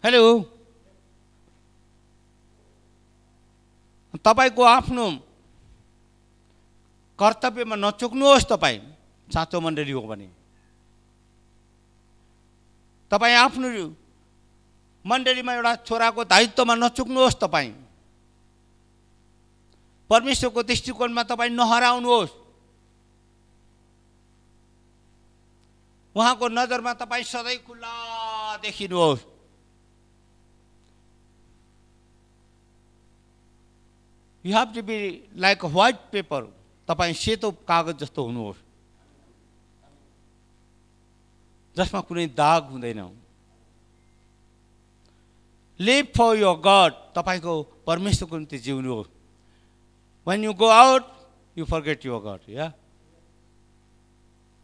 हेलो, तपाईँको आफ्नो कर्तव्यमा नचुक्नुहोस्। तपाईँ साँचो मण्डली हो भने तपाईँ आफ्नो मण्डलीमा एउटा छोराको दायित्वमा नचुक्नुहोस्। तपाईँ परमेश्वरको दृष्टिकोणमा तपाईँ नहराउनुहोस्। उहाँको नजरमा तपाईँ सधैँ खुला देखिनुहोस्। You have to be like a white paper, तपाईँ सेतो कागज जस्तो हुनुहोस्, जसमा कुनै दाग हुँदैन। लिभ फर योर गड, तपाईको परमेश्वरको निम्ति जिउनु हो। When you go out you forget your God, या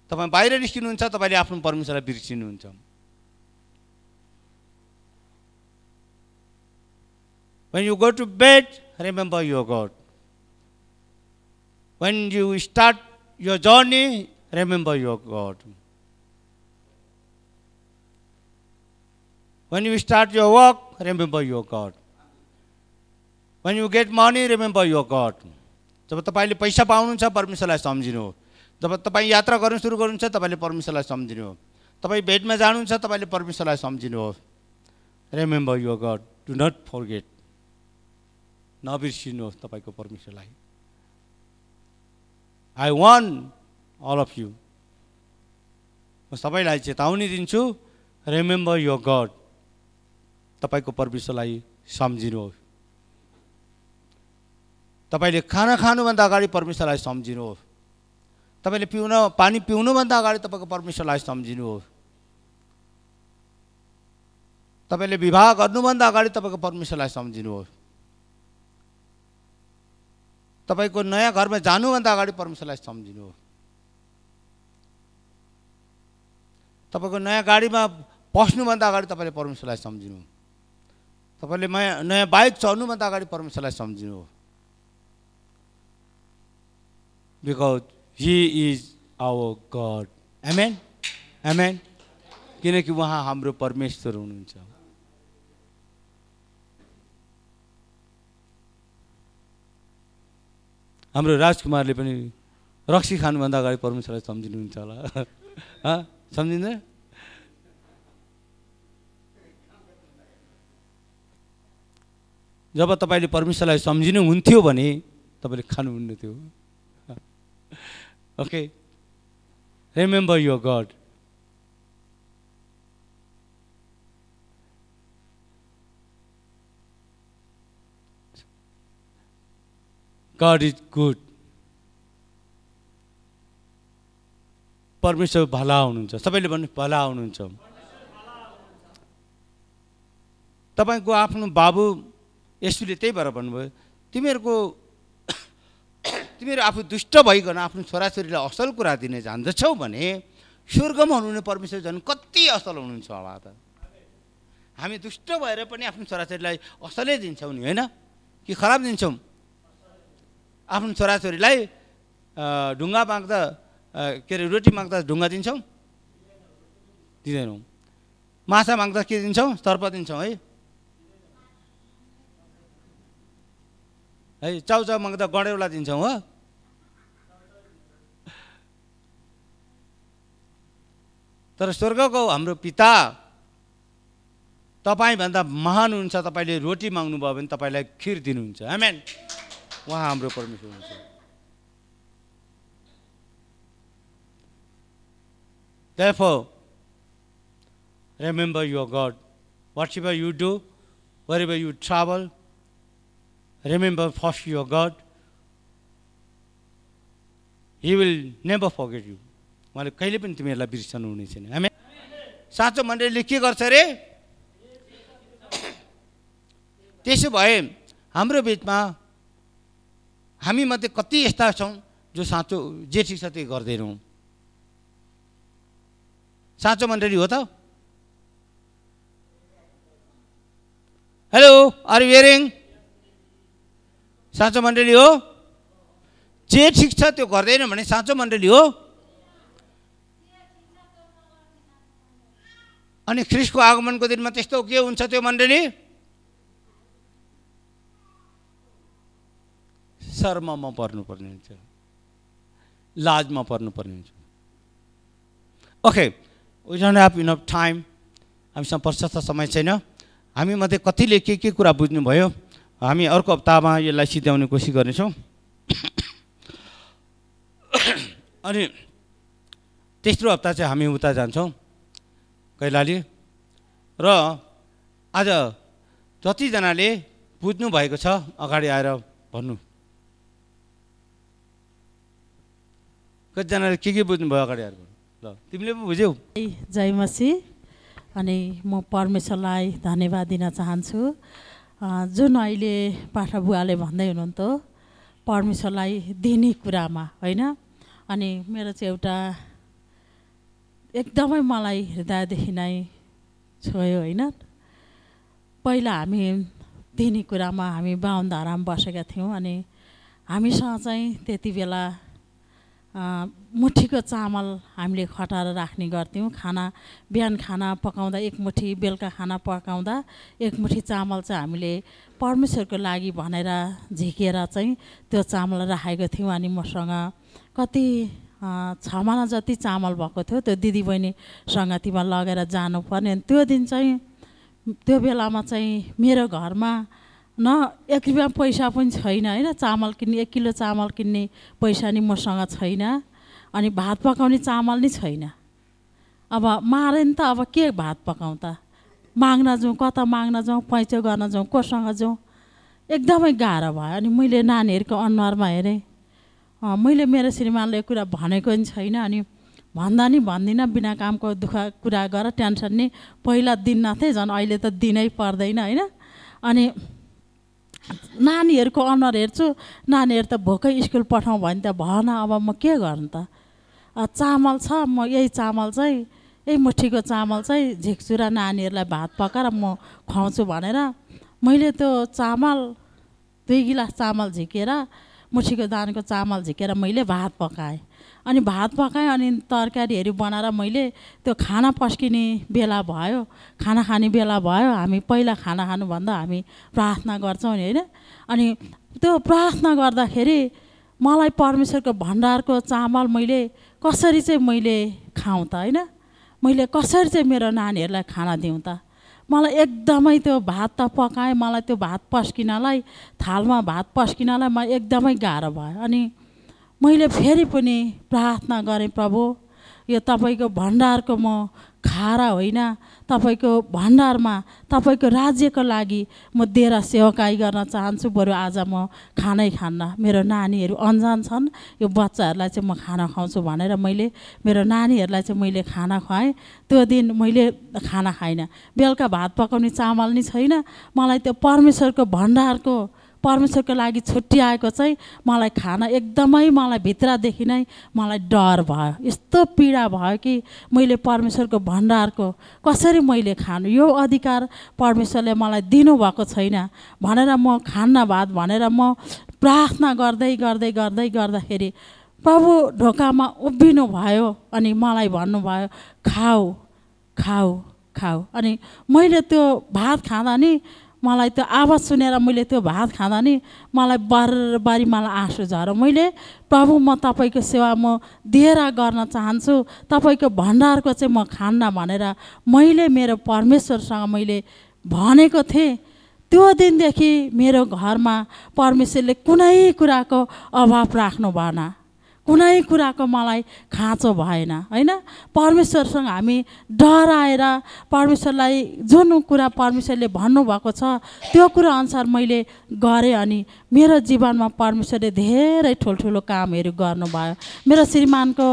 तपाईँ बाहिर निस्किनुहुन्छ तपाईँले आफ्नो परमेश्वरलाई बिर्सिनुहुन्छ। When you go to bed remember your God, when you start your journey remember your God, when you start your work remember your god, when you get money remember your god। जब तपाईले पैसा पाउनुहुन्छ परमेश्वरलाई सम्झिनु। जब तपाई यात्रा गर्न सुरु गर्नुहुन्छ तपाईले परमेश्वरलाई सम्झिनु। तपाई बेडमा जानुहुन्छ तपाईले परमेश्वरलाई सम्झिनु। remember your god, do not forget, नबिर्सिनुहोस् तपाईको परमेश्वरलाई। I want all of you, म सबैलाई चेतावनी दिन्छु, remember your god, तपाईको परमेश्वरलाई सम्झिनुहोस्। तपाईले खाना खानुभन्दा अगाडि परमेश्वरलाई सम्झिनुहोस्। तपाईले पिउन पानी पिउनुभन्दा अगाडि तपाईँको परमेश्वरलाई सम्झिनुहोस्। तपाईले विवाह गर्नुभन्दा अगाडि तपाईँको परमेश्वरलाई सम्झिनुहोस्। तपाईको नयाँ घरमा जानुभन्दा अगाडि परमेश्वरलाई सम्झिनु। तपाईको नयाँ गाडीमा बस्नुभन्दा अगाडि तपाईले परमेश्वरलाई सम्झिनु। तपाईले नयाँ बाइक चढ्नुभन्दा अगाडि परमेश्वरलाई सम्झिनु। Because he is our God. Amen amen. किनकि उहाँ हाम्रो परमेश्वर हुनुहुन्छ। हाम्रो राजकुमारले पनि रक्सी खानुभन्दा अगाडि परमेश्वरलाई सम्झिनुहुन्छ होला। सम्झिँदैन? जब तपाईले परमेश्वरलाई सम्झिनु हुन्थ्यो भने तपाईले खानुहुन्न थियो। Okay, remember your God. God is good. परमेश्वर भला हुनुहुन्छ। सबैले भन्नु भला हुनुहुन्छ। तपाईको आफ्नो बाबु येशूले त्यही भएर भन्नुभयो, तिमीहरुको तिमीहरु आफू दुष्ट भइकन आफ्नो छोराछोरीलाई असल कुरा दिने जान्दछौ भने स्वर्गमा हुनुहुने परमेश्वर झन् कति असल हुनुहुन्छ होला त। हामी दुष्ट भएर पनि आफ्नो छोराछोरीलाई असलै दिन्छौँ नि, हैन कि खराब दिन्छौँ? आफ्नो छोराछोरीलाई ढुङ्गा माग्दा के अरे रोटी माग्दा ढुङ्गा दिन्छौँ? दिँदैनौँ। माछा माग्दा के दिन्छौँ? सर्प दिन्छौँ, है है चाउचाउ माग्दा गडेउला दिन्छौँ। हो, तर स्वर्गको हाम्रो पिता तपाईँभन्दा महान हुन्छ। तपाईँले रोटी माग्नुभयो भने तपाईँलाई खिर दिनुहुन्छ। आमेन। वहाँ हाम्रो परमेश्वर हुनुहुन्छ। Therefore, remember your God. Whatever you do, wherever you travel, remember first your God. He will never forget you. उहाँले कहिले पनि तिमीहरूलाई बिर्सनु हुने छैन। हामी साँचो मण्डलीले के गर्छ रे? त्यसो भए हाम्रो बिचमा हामी मध्ये कति यस्ता छौँ जो साँचो जे ठिक छ त्यही गर्दैनौँ? साँचो मण्डली हो त? Hello, are you hearing? साँचो मण्डली हो? जे ठिक छ त्यो गर्दैन भने साँचो मण्डली हो? अनि ख्रीष्टको आगमनको दिनमा त्यस्तो के हुन्छ त्यो मण्डली? शर्ममा पर्नुपर्ने हुन्छ, लाजमा पर्नुपर्ने हुन्छ। Okay, we don't have enough time. हामीसँग प्रशस्त समय छैन। हामी मध्ये कतिले के के कुरा बुझ्नुभयो? हामी अर्को हप्तामा यसलाई सिध्याउने कोसिस गर्नेछौँ। अनि तेस्रो हप्ता चाहिँ हामी उता जान्छौँ कैलाली। र आज जतिजनाले बुझ्नु भएको छ अगाडि आएर भन्नु। कतिजनाले के के बुझ्नुभयो अगाडि आएर? ल, तिमीले पो बुझ्यौ। जय मसी। अनि म परमेश्वरलाई धन्यवाद दिन चाहन्छु, जुन अहिले पाठबुवाले भन्दै हुनुहुन्थ्यो परमेश्वरलाई दिने कुरामा, होइन? अनि मेरो चाहिँ एउटा एकदमै मलाई हृदयदेखि नै छोयो, होइन? पहिला हामी दिने कुरामा हामी बाहुनधारामा बसेका थियौँ। अनि हामीसँग चाहिँ त्यति बेला मुठीको चामल हामीले खटाएर राख्ने गर्थ्यौँ। खाना बिहान खाना पकाउँदा एक मुठी, बेलुका खाना पकाउँदा एक मुठी चामल चाहिँ हामीले परमेश्वरको लागि भनेर झिकेर चाहिँ त्यो चामल राखेको थियौँ। अनि मसँग कति छ महिना जति चामल भएको थियो, त्यो दिदीबहिनीसँग तिमा लगेर जानुपर्ने। अनि त्यो दिन चाहिँ त्यो बेलामा चाहिँ मेरो घरमा न एक रुपियाँ पैसा पनि छैन, होइन? चामल किन्ने, एक किलो चामल किन्ने पैसा नि मसँग छैन। अनि भात पकाउने चामल नि छैन। अब मारे नि त, अब के भात पकाउँ त? माग्न जाउँ, कता माग्न जाउँ, पैँचो गर्न जाउँ, कोसँग जाउँ? एकदमै गाह्रो भयो। अनि मैले नानीहरूको अनुहारमा हेरेँ। मैले मेरो श्रीमानले कुरा भनेको नि छैन। अनि भन्दा नि भन्दिनँ, बिना कामको दुःख कुरा गर टेन्सन नि पहिला दिन्न थिएँ, झन् अहिले त दिनै पर्दैन, होइन? अनि नानीहरुको अनुहार हेर्छु, नानीहरु त भोकै स्कुल पठाऊ भने त भएन, अब म के गर्नु त। चामल छ, म यही चामल चाहिँ यही मुठीको चामल चाहिँ झिक्छु र नानीहरुलाई भात पकाएर म खुवाउँछु भनेर मैले त्यो चामल दुई गिलास चामल झिकेर मुठीको दानको चामल झिकेर मैले भात पकाएँ। अनि भात पकाएँ अनि तरकारीहरू बनाएर मैले त्यो खाना पस्किने बेला भयो, खाना खाने बेला भयो। हामी पहिला खाना खानुभन्दा हामी प्रार्थना गर्छौँ नि होइन। अनि त्यो प्रार्थना गर्दाखेरि मलाई परमेश्वरको भण्डारको चामल मैले कसरी चाहिँ मैले खाऊँ त होइन, मैले कसरी चाहिँ मेरो नानीहरूलाई खाना दिउँ त। मलाई एकदमै त्यो भात त पकाएँ, मलाई त्यो भात पस्किनलाई थालमा भात पस्किनलाई म एकदमै गाह्रो भयो। अनि मैले फेरि पनि प्रार्थना गरेँ, प्रभु यो तपाईँको भण्डारको म खाएर होइन, तपाईँको भण्डारमा तपाईँको राज्यको लागि म दिएर सेवाकाई गर्न चाहन्छु। बरु आज म खानै खान्न, मेरो नानीहरू अन्जान छन्, यो बच्चाहरूलाई चाहिँ म खाना खुवाउँछु भनेर मैले मेरो नानीहरूलाई चाहिँ मैले खाना खुवाएँ। त्यो दिन मैले खाना खाइनँ, बेलुका भात पकाउने चामल नि छैन, मलाई त्यो परमेश्वरको भण्डारको परमेश्वरको लागि छुट्याएको चाहिँ मलाई खाना एकदमै मलाई भित्रदेखि नै मलाई डर भयो, यस्तो पीडा भयो कि मैले परमेश्वरको भण्डारको कसरी मैले खानु, यो अधिकार परमेश्वरले मलाई दिनुभएको छैन भनेर म खान्न भात भनेर म प्रार्थना गर्दै गर्दै गर्दै गर्दाखेरि प्रभु ढोकामा उभिनु भयो। अनि मलाई भन्नुभयो खाऊ खाऊ खाऊ। अनि मैले त्यो भात खाँदा नि मलाई त्यो आवाज सुनेर मैले त्यो भात खाँदा नि मलाई बारबारी मलाई आँसु झर। मैले प्रभु म तपाईँको सेवा म दिएर गर्न चाहन्छु, तपाईँको भण्डारको चाहिँ म खान्न भनेर मैले मेरो परमेश्वरसँग मैले भनेको थिएँ। त्यो दिनदेखि मेरो घरमा परमेश्वरले कुनै कुराको अभाव राख्नु भएन, कुनै कुराको मलाई खाँचो भएन होइन। परमेश्वरसँग हामी डराएर परमेश्वरलाई जुन कुरा परमेश्वरले भन्नुभएको छ त्यो कुरा अनुसार मैले गरेँ। अनि मेरो जीवनमा परमेश्वरले धेरै ठुल्ठुलो कामहरू गर्नुभयो, मेरो श्रीमानको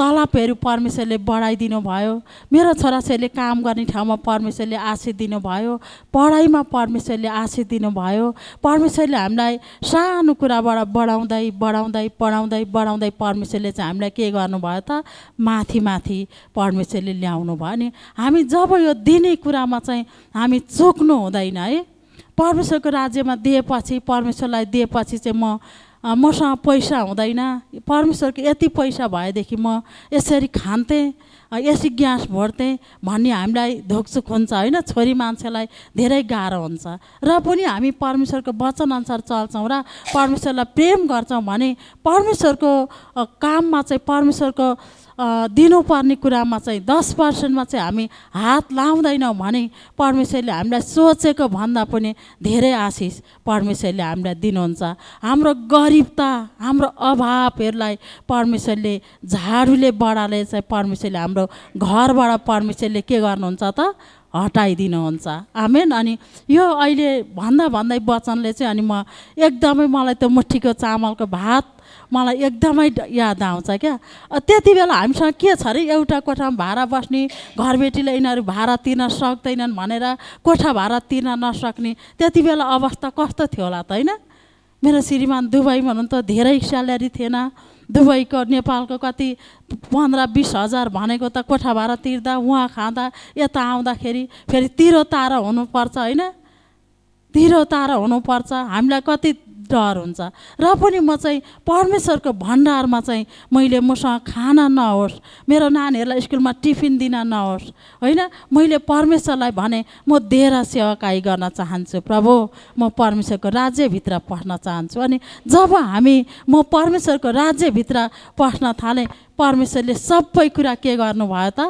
तलबहरू परमेश्वरले बढाइदिनु भयो, मेरो छोराछोरीले काम गर्ने ठाउँमा परमेश्वरले आशीष दिनुभयो, पढाइमा परमेश्वरले आशीष दिनुभयो। परमेश्वरले हामीलाई सानो कुराबाट बढाउँदै बढाउँदै बढाउँदै बढाउँदै परमेश्वरले चाहिँ हामीलाई के गर्नुभयो त माथि माथि परमेश्वरले ल्याउनु भयो। अनि हामी जब यो दिने कुरामा चाहिँ हामी चुक्नु हुँदैन है। परमेश्वरको राज्यमा दिएपछि परमेश्वरलाई दिएपछि चाहिँ म मसँग पैसा हुँदैन, परमेश्वरको यति पैसा भएदेखि म यसरी खान्थेँ, यसरी ग्यास भर्थेँ भन्ने हामीलाई धोकचुक हुन्छ होइन। छोरी मान्छेलाई धेरै गाह्रो हुन्छ र पनि हामी परमेश्वरको वचनअनुसार चल्छौँ र परमेश्वरलाई प्रेम गर्छौँ भने परमेश्वरको काममा चाहिँ परमेश्वरको दिनुपर्ने कुरामा चाहिँ दस पर्सेन्टमा चाहिँ हामी हात लाउँदैनौँ भने परमेश्वरले हामीलाई सोचेको भन्दा पनि धेरै आशिष परमेश्वरले हामीलाई दिनुहुन्छ। हाम्रो गरिबता हाम्रो अभावहरूलाई परमेश्वरले झाडुले बढाले चाहिँ परमेश्वरले हाम्रो घरबाट परमेश्वरले के गर्नुहुन्छ त हटाइदिनुहुन्छ। आमेन। अनि यो अहिले भन्दा भन्दै वचनले चाहिँ अनि म एकदमै मलाई त्यो मुठीको चामलको भात मलाई एकदमै याद आउँछ क्या। त्यति बेला हामीसँग के छ अरे, एउटा कोठामा भाडा बस्ने घरबेटीले यिनीहरू भाडा तिर्न सक्दैनन् भनेर कोठा भाडा तिर्न नसक्ने त्यति बेला अवस्था कस्तो थियो होला त होइन। मेरो श्रीमान दुबईमा हुनु त धेरै स्यालेरी थिएन, दुबईको नेपालको कति पन्ध्र बिस हजार भनेको त कोठा भाडा तिर्दा उहाँ खाँदा यता आउँदाखेरि फेरि तिरो तारो हुनुपर्छ होइन, तिरो तारो हुनुपर्छ, हामीलाई कति डर हुन्छ। र पनि म चाहिँ परमेश्वरको भण्डारमा चाहिँ मैले मसँग खाना नहोस्, मेरो नानीहरूलाई स्कुलमा टिफिन दिन नहोस् होइन। मैले परमेश्वरलाई भने म दिएर सेवाकाई गर्न चाहन्छु, प्रभु म परमेश्वरको राज्यभित्र पस्न चाहन्छु। अनि जब हामी म परमेश्वरको राज्यभित्र पस्न थालेँ परमेश्वरले सबै कुरा के गर्नुभयो त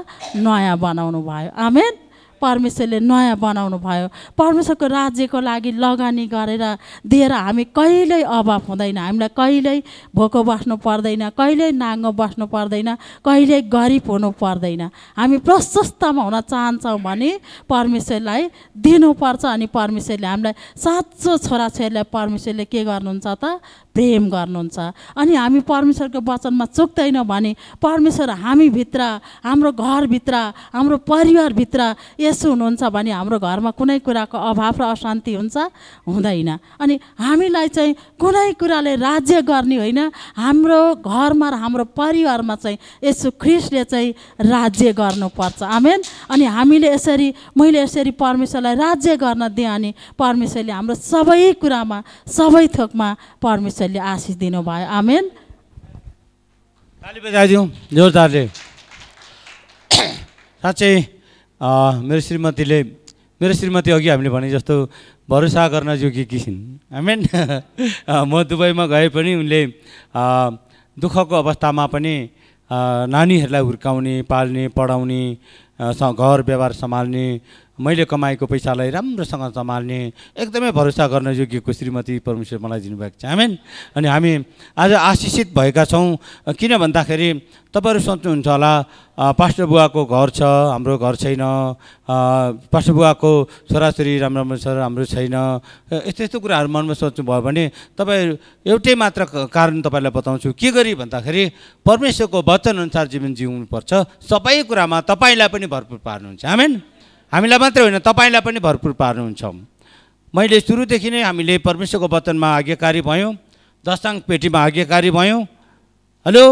नयाँ बनाउनु भयो। आमेन। परमेश्वरले नयाँ बनाउनु भयो। परमेश्वरको राज्यको लागि लगानी गरेर दिएर हामी कहिल्यै अभाव हुँदैन, हामीलाई कहिल्यै भोको बस्नु पर्दैन, कहिल्यै नाङ्गो बस्नु पर्दैन, कहिल्यै गरिब हुनु पर्दैन। हामी प्रशस्तमा हुन चाहन्छौँ भने परमेश्वरलाई दिनुपर्छ। अनि परमेश्वरले हामीलाई साँचो छोराछोरीलाई परमेश्वरले के गर्नुहुन्छ त प्रेम गर्नुहुन्छ। अनि हामी परमेश्वरको वचनमा चुक्दैनौँ भने परमेश्वर हामीभित्र हाम्रो घरभित्र हाम्रो परिवारभित्र यसो हुनुहुन्छ भने हाम्रो घरमा कुनै कुराको अभाव र अशान्ति हुन्छ हुँदैन। अनि हामीलाई चाहिँ कुनै कुराले राज्य गर्ने होइन, हाम्रो घरमा र हाम्रो परिवारमा चाहिँ यसो ख्रीष्टले चाहिँ राज्य गर्नुपर्छ। आमेन। अनि हामीले यसरी मैले यसरी परमेश्वरलाई राज्य गर्न दिएँ अनि परमेश्वरले हाम्रो सबै कुरामा सबै थोकमा परमेश्वरले आशीष दिनुभयो। आमेन। ताली बजाइदिउँ जोरदारले। साँच्चै मेरो श्रीमतीले मेरो श्रीमती अघि हामीले भने जस्तो भरोसा गर्न योग्य किसिम। आमेन। म दुबईमा गए पनि उनले दुःखको अवस्थामा पनि नानीहरूलाई हुर्काउने पाल्ने पढाउने घर व्यवहार सम्हाल्ने मैले कमाएको पैसालाई राम्रोसँग सम्हाल्ने एकदमै भरोसा गर्न योग्यको श्रीमती परमेश्वर मलाई दिनुभएको छ। आमेन। अनि हामी आज आशिषित भएका छौँ किन भन्दाखेरि तपाईँहरू सोच्नुहुन्छ होला पास्टर बुवाको घर छ हाम्रो घर छैन, पास्टर बुवाको छोराछोरी राम्रो राम्रो छ हाम्रो छैन, यस्तो यस्तो कुराहरू मनमा सोच्नुभयो भने तपाईँ एउटै मात्र कारण तपाईँलाई बताउँछु के गरी भन्दाखेरि परमेश्वरको वचनअनुसार जीवन जिउनुपर्छ। सबै कुरामा तपाईँलाई पनि भरपुर पार्नुहुन्छ। आमेन। हामीलाई मात्रै होइन तपाईँलाई पनि भरपूर पार्नुहुन्छ। मैले सुरुदेखि नै हामीले परमेश्वरको वचनमा आज्ञाकारी भयौँ, दशाङ पेटीमा आज्ञाकारी भयौँ। हेलो।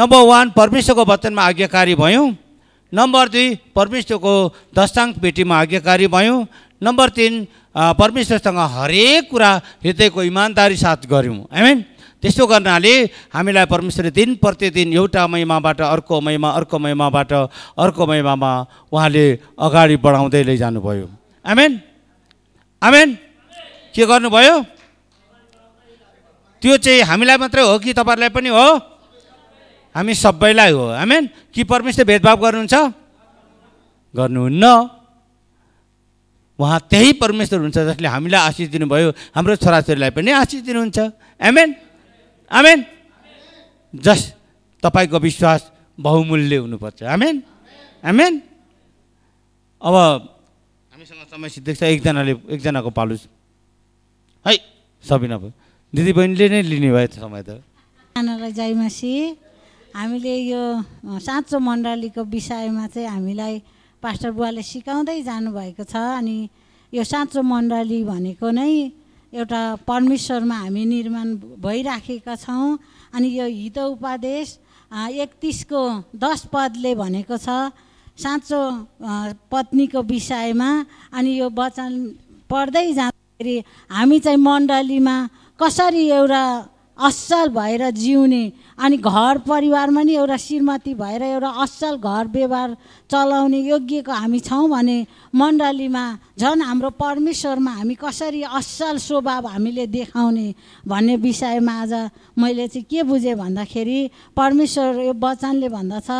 नम्बर वान परमेश्वरको वचनमा आज्ञाकारी भयौँ। नम्बर दुई परमेश्वरको दशाङ पेटीमा आज्ञाकारी भयौँ। नम्बर तिन परमेश्वरसँग हरेक कुरा हृदयको इमान्दारी साथ गऱ्यौँ। आमेन। त्यस्तो गर्नाले हामीलाई परमेश्वरले दिन प्रतिदिन एउटा महिमाबाट अर्को महिमा अर्को महिमाबाट अर्को महिमामा उहाँले अगाडि बढाउँदै लैजानुभयो। आमेन। आमेन। के गर्नुभयो त्यो चाहिँ हामीलाई मात्रै हो कि तपाईँहरूलाई पनि हो? हामी सबैलाई हो। आमेन। कि परमेश्वरले भेदभाव गर्नुहुन्छ? गर्नुहुन्न। उहाँ त्यही परमेश्वर हुन्छ जसले हामीलाई आशीष दिनुभयो, हाम्रो छोराछोरीलाई पनि आशीष दिनुहुन्छ। आमेन। आमेन। जस तपाईको विश्वास बहुमूल्य हुनुपर्छ। आमेन। आमेन। अब हामीसँग समय सिद्धिक्छ। एकजनाले एकजनाको पालो है सबिना भयो, दिदी बहिनीले नै लिने भयो समय त। आनालाई जयमासी। हामीले यो साँचो मण्डलीको विषयमा चाहिँ हामीलाई पास्टर बुवाले सिकाउँदै जानुभएको छ। अनि यो साँचो मण्डली भनेको नै एउटा परमेश्वरमा हामी निर्माण भइराखेका छौँ। अनि यो हितोपदेश एकतिसको दस पदले भनेको छ साँचो पत्नीको विषयमा। अनि यो वचन पढ्दै जाँदाखेरि हामी चाहिँ मण्डलीमा कसरी एउटा असल भएर जिउने अनि घर परिवारमा नि एउटा श्रीमती भएर एउटा असल घर व्यवहार चलाउने योग्यको हामी छौँ भने मण्डलीमा झन् हाम्रो परमेश्वरमा हामी कसरी असल स्वभाव हामीले देखाउने भन्ने विषयमा आज मैले चाहिँ के बुझेँ भन्दाखेरि परमेश्वर यो वचनले भन्दछ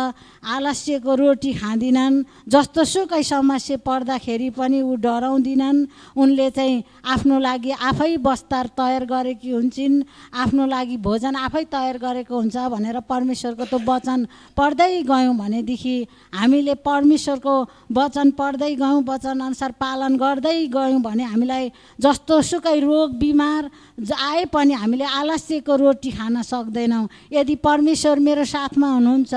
आलस्यको रोटी खाँदैनन्, जस्तोसुकै समस्या पर्दाखेरि पनि ऊ डराउँदैनन्, उनले चाहिँ आफ्नो लागि आफै बस्तार तयार गरेकी हुन्छन्, आफ्नो लागि भोजन आफै तयार गरेको हुन्छ भनेर परमेश्वरको त्यो वचन पढ्दै गयौँ भनेदेखि हामीले परमेश्वरको वचन पढ्दै गयौँ वचनअनुसार पालन गर्दै गयौँ भने हामीलाई जस्तोसुकै रोग बिमार आए पनि हामीले आलस्यको रोटी खान सक्दैनौँ। यदि परमेश्वर मेरो साथमा हुनुहुन्छ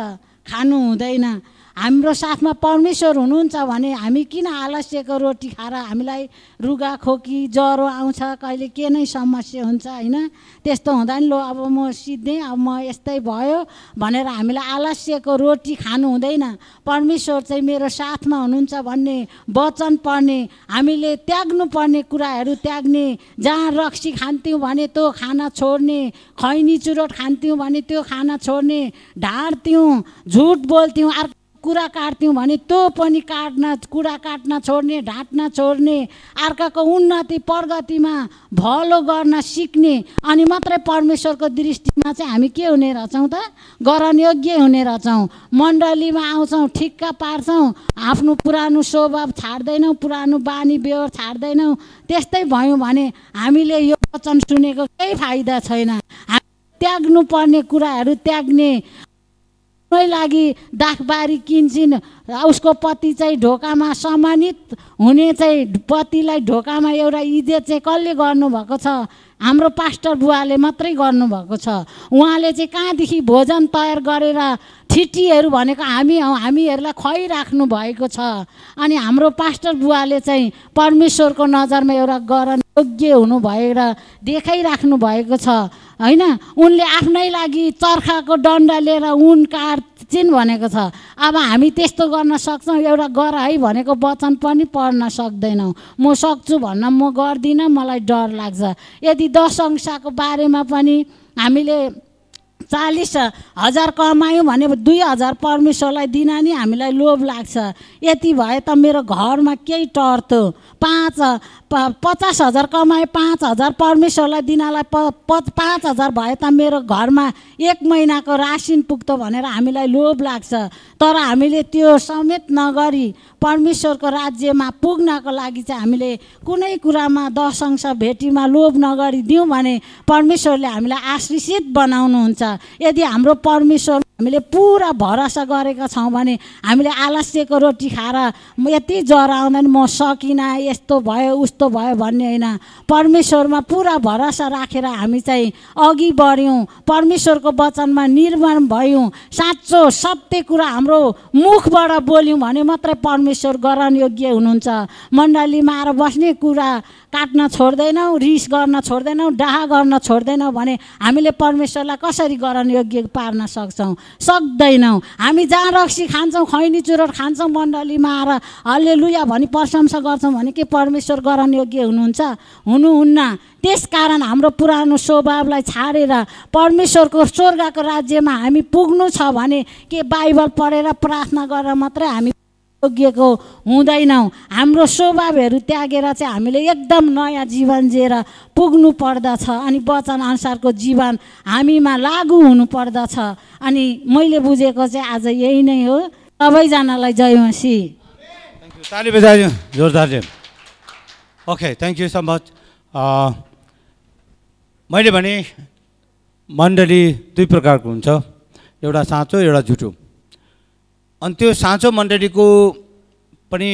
खानु हुँदैन, हाम्रो साथमा परमेश्वर हुनुहुन्छ भने हामी किन आलस्यको रोटी खाएर हामीलाई रुगा खोकी ज्वरो आउँछ, कहिले के नै समस्या हुन्छ होइन? त्यस्तो हुँदा नि लो अब म सिद्धेँ अब म यस्तै भयो भनेर हामीलाई आलस्यको रोटी खानु हुँदैन। परमेश्वर चाहिँ मेरो साथमा हुनुहुन्छ भन्ने वचन पढ्ने, हामीले त्याग्नुपर्ने कुराहरू त्याग्ने, जहाँ रक्सी खान्थ्यौँ भने त्यो खाना छोड्ने, खैनी चुरोट खान्थ्यौँ भने त्यो खाना छोड्ने, ढाँट्थ्यौँ झुट बोल्थ्यौँ अर्को कुरा काट्थ्यौँ भने त्यो पनि काट्न कुरा काट्न छोड्ने, ढाँट्न छोड्ने, अर्काको उन्नति प्रगतिमा भलो गर्न सिक्ने, अनि मात्रै परमेश्वरको दृष्टिमा चाहिँ हामी के हुने रहेछौँ त? ग्रहणयोग्य हुने रहेछौँ। मण्डलीमा आउँछौँ ठिक्क पार्छौँ, आफ्नो पुरानो स्वभाव छाड्दैनौँ, पुरानो बानी व्यवहार छाड्दैनौँ। त्यस्तै भयौँ भने हामीले यो वचन सुनेको केही फाइदा छैन। हामी त्याग्नुपर्ने कुराहरू त्याग्ने, लागि दाखबारी किन्छन्, उसको पति चाहिँ ढोकामा सम्मानित हुने चाहिँ पतिलाई ढोकामा एउटा इज्जत चाहिँ कसले गर्नुभएको छ? हाम्रो पास्टर बुवाले मात्रै गर्नुभएको छ। उहाँले चाहिँ कहाँदेखि भोजन तयार गरेर ठिटीहरू भनेको हामी हौ, हामीहरूलाई खुवाइराख्नु भएको छ। अनि हाम्रो पास्टर बुवाले चाहिँ परमेश्वरको नजरमा एउटा गर्न योग्य हुनु भएर देखाइराख्नु भएको छ हैन। उनले आफ्नै लागि चर्खाको डन्डा लिएर उन काट्छिन् भनेको छ। अब हामी त्यस्तो गर्न सक्छौँ? एउटा गर है भनेको वचन पनि पढ्न सक्दैनौँ। म सक्छु भन्न म गर्दिनँ, मलाई डर लाग्छ। यदि दशअंशको बारेमा पनि हामीले चालीस हजार कमायौँ भने दुई हजार परमेश्वरलाई दिन नि हामीलाई लोभ लाग्छ। यति भए त मेरो घरमा केही टर्थ्यो। पाँच पचास हजार कमाएँ, पाँच हजार परमेश्वरलाई दिनलाई पाँच हजार भए त मेरो घरमा एक महिनाको रासिन पुग्थ्यो भनेर हामीलाई लोभ लाग्छ। तर हामीले त्यो समेत नगरी परमेश्वरको राज्यमा पुग्नको लागि चाहिँ हामीले कुनै कुरामा दशअंश भेटीमा लोभ नगरी दियौँ भने परमेश्वरले हामीलाई आशीषित बनाउनुहुन्छ। यदि हाम्रो परमेश्वर हामीले पुरा भरोसा गरेका छौँ भने हामीले आलस्यको रोटी खाएर यति ज्वरो आउँदैन म सकिनँ यस्तो भयो उस्तो भयो भन्ने होइन। परमेश्वरमा पुरा भरोसा राखेर हामी चाहिँ अघि बढ्यौँ, परमेश्वरको वचनमा निर्माण भयौँ, साँचो सत्य कुरा हाम्रो मुखबाट बोल्यौँ भने मात्रै परमेश्वर ग्रहण योग्य हुनुहुन्छ। मण्डलीमा आएर बस्ने कुरा काट्न छोड्दैनौँ, रिस गर्न छोड्दैनौँ, डाहा गर्न छोड्दैनौँ भने हामीले परमेश्वरलाई कसरी ग्रहण योग्य पार्न सक्छौँ? सक्दैनौँ। हामी जहाँ रक्सी खान्छौँ, खैनी चुरोट खान्छौँ, मण्डलीमा आएर हालेलुया भनी प्रशंसा गर्छौँ भने के परमेश्वर ग्रहण योग्य हुनुहुन्छ? हुनुहुन्न। त्यसकारण हाम्रो पुरानो स्वभावलाई छाडेर परमेश्वरको स्वर्गको राज्यमा हामी पुग्नु छ भने के बाइबल पढेर प्रार्थना गरेर मात्रै हामी योग्यको हुँदैनौँ। हाम्रो स्वभावहरू त्यागेर चाहिँ हामीले एकदम नयाँ जीवन जिएर पुग्नु पर्दछ अनि वचनअनुसारको जीवन हामीमा लागु हुनु पर्दछ। अनि मैले बुझेको चाहिँ आज यही नै हो। सबैजनालाई जय मसी। ताली बजाइयो जोरदारले। Okay, thank you so much. मैले भने मण्डली दुई प्रकारको हुन्छ, एउटा साँचो एउटा झुटो। अनि त्यो साँचो मण्डलीको पनि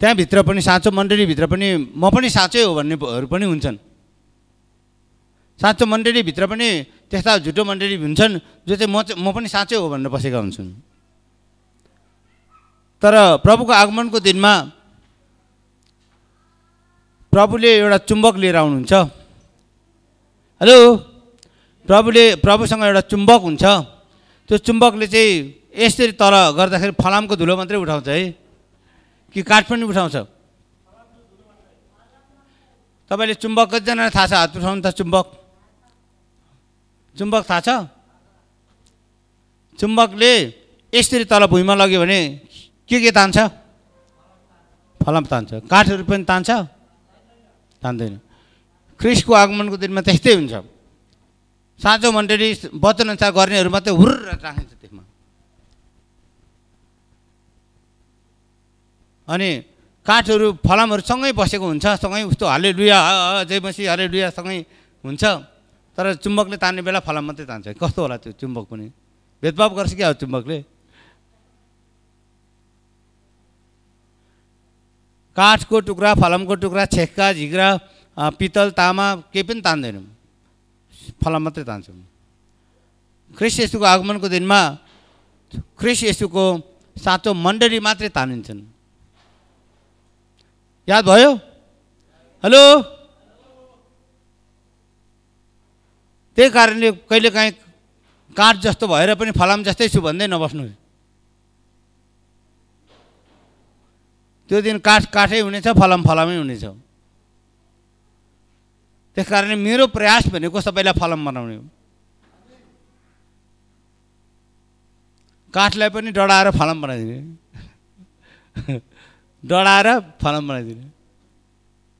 त्यहाँभित्र पनि साँचो मण्डलीभित्र पनि म पनि साँचै हो भन्नेहरू पनि हुन्छन्। साँचो मण्डलीभित्र पनि त्यस्ता झुटो मण्डली हुन्छन् जो चाहिँ म म पनि साँचै हो भनेर बसेका हुन्छन्। तर प्रभुको आगमनको दिनमा प्रभुले एउटा चुम्बक लिएर आउनुहुन्छ। हेलो, प्रभुले प्रभुसँग एउटा चुम्बक हुन्छ। त्यो चुम्बकले चाहिँ यसरी तल गर्दाखेरि फलामको धुलो मात्रै उठाउँछ है कि काठ पनि उठाउँछ? तपाईँले चुम्बक कतिजनालाई थाहा छ हात उठाउनु? त चुम्बक चुम्बक थाहा छ? चुम्बकले यसरी तल भुइँमा लग्यो भने के के तान्छ? फलाम तान्छ। काठहरू पनि तान्छ? तान्दैन। ख्रिस्टको आगमनको दिनमा त्यस्तै हुन्छ। साँचो मण्डली वचनअनुसार गर्नेहरू मात्रै हुर्र राखिन्छ त्यसमा। अनि काठहरू फलामहरू सँगै बसेको हुन्छ, सँगै उस्तो हालेलुया जयमसी हालेलुया सँगै हुन्छ। तर चुम्बकले तान्ने बेला फलाम मात्रै तान्छ। कस्तो होला त्यो चुम्बक पनि? भेदभाव गर्छ क्या हो चुम्बकले? काठको टुक्रा, फलामको टुक्रा, छेक्का, झिग्रा, पितल, तामा केही पनि तान्दैनौँ, फलाम मात्रै तान्छौँ। ख्रिस्ट येशूको आगमनको दिनमा ख्रिस्ट येशूको साँचो मण्डली मात्रै तानिन्छन्। याद भयो? हेलो, त्यही कारणले कहिलेकाहीँ काठ जस्तो भएर पनि फलाम जस्तै छु भन्दै नबस्नु। त्यो दिन काठ काठै हुनेछ, फलाम फलामै हुनेछ। त्यस कारणले मेरो प्रयास भनेको सबैलाई फलाम बनाउने हो। काठलाई पनि डढाएर फलाम बनाइदिने डढाएर फलाम बनाइदिने।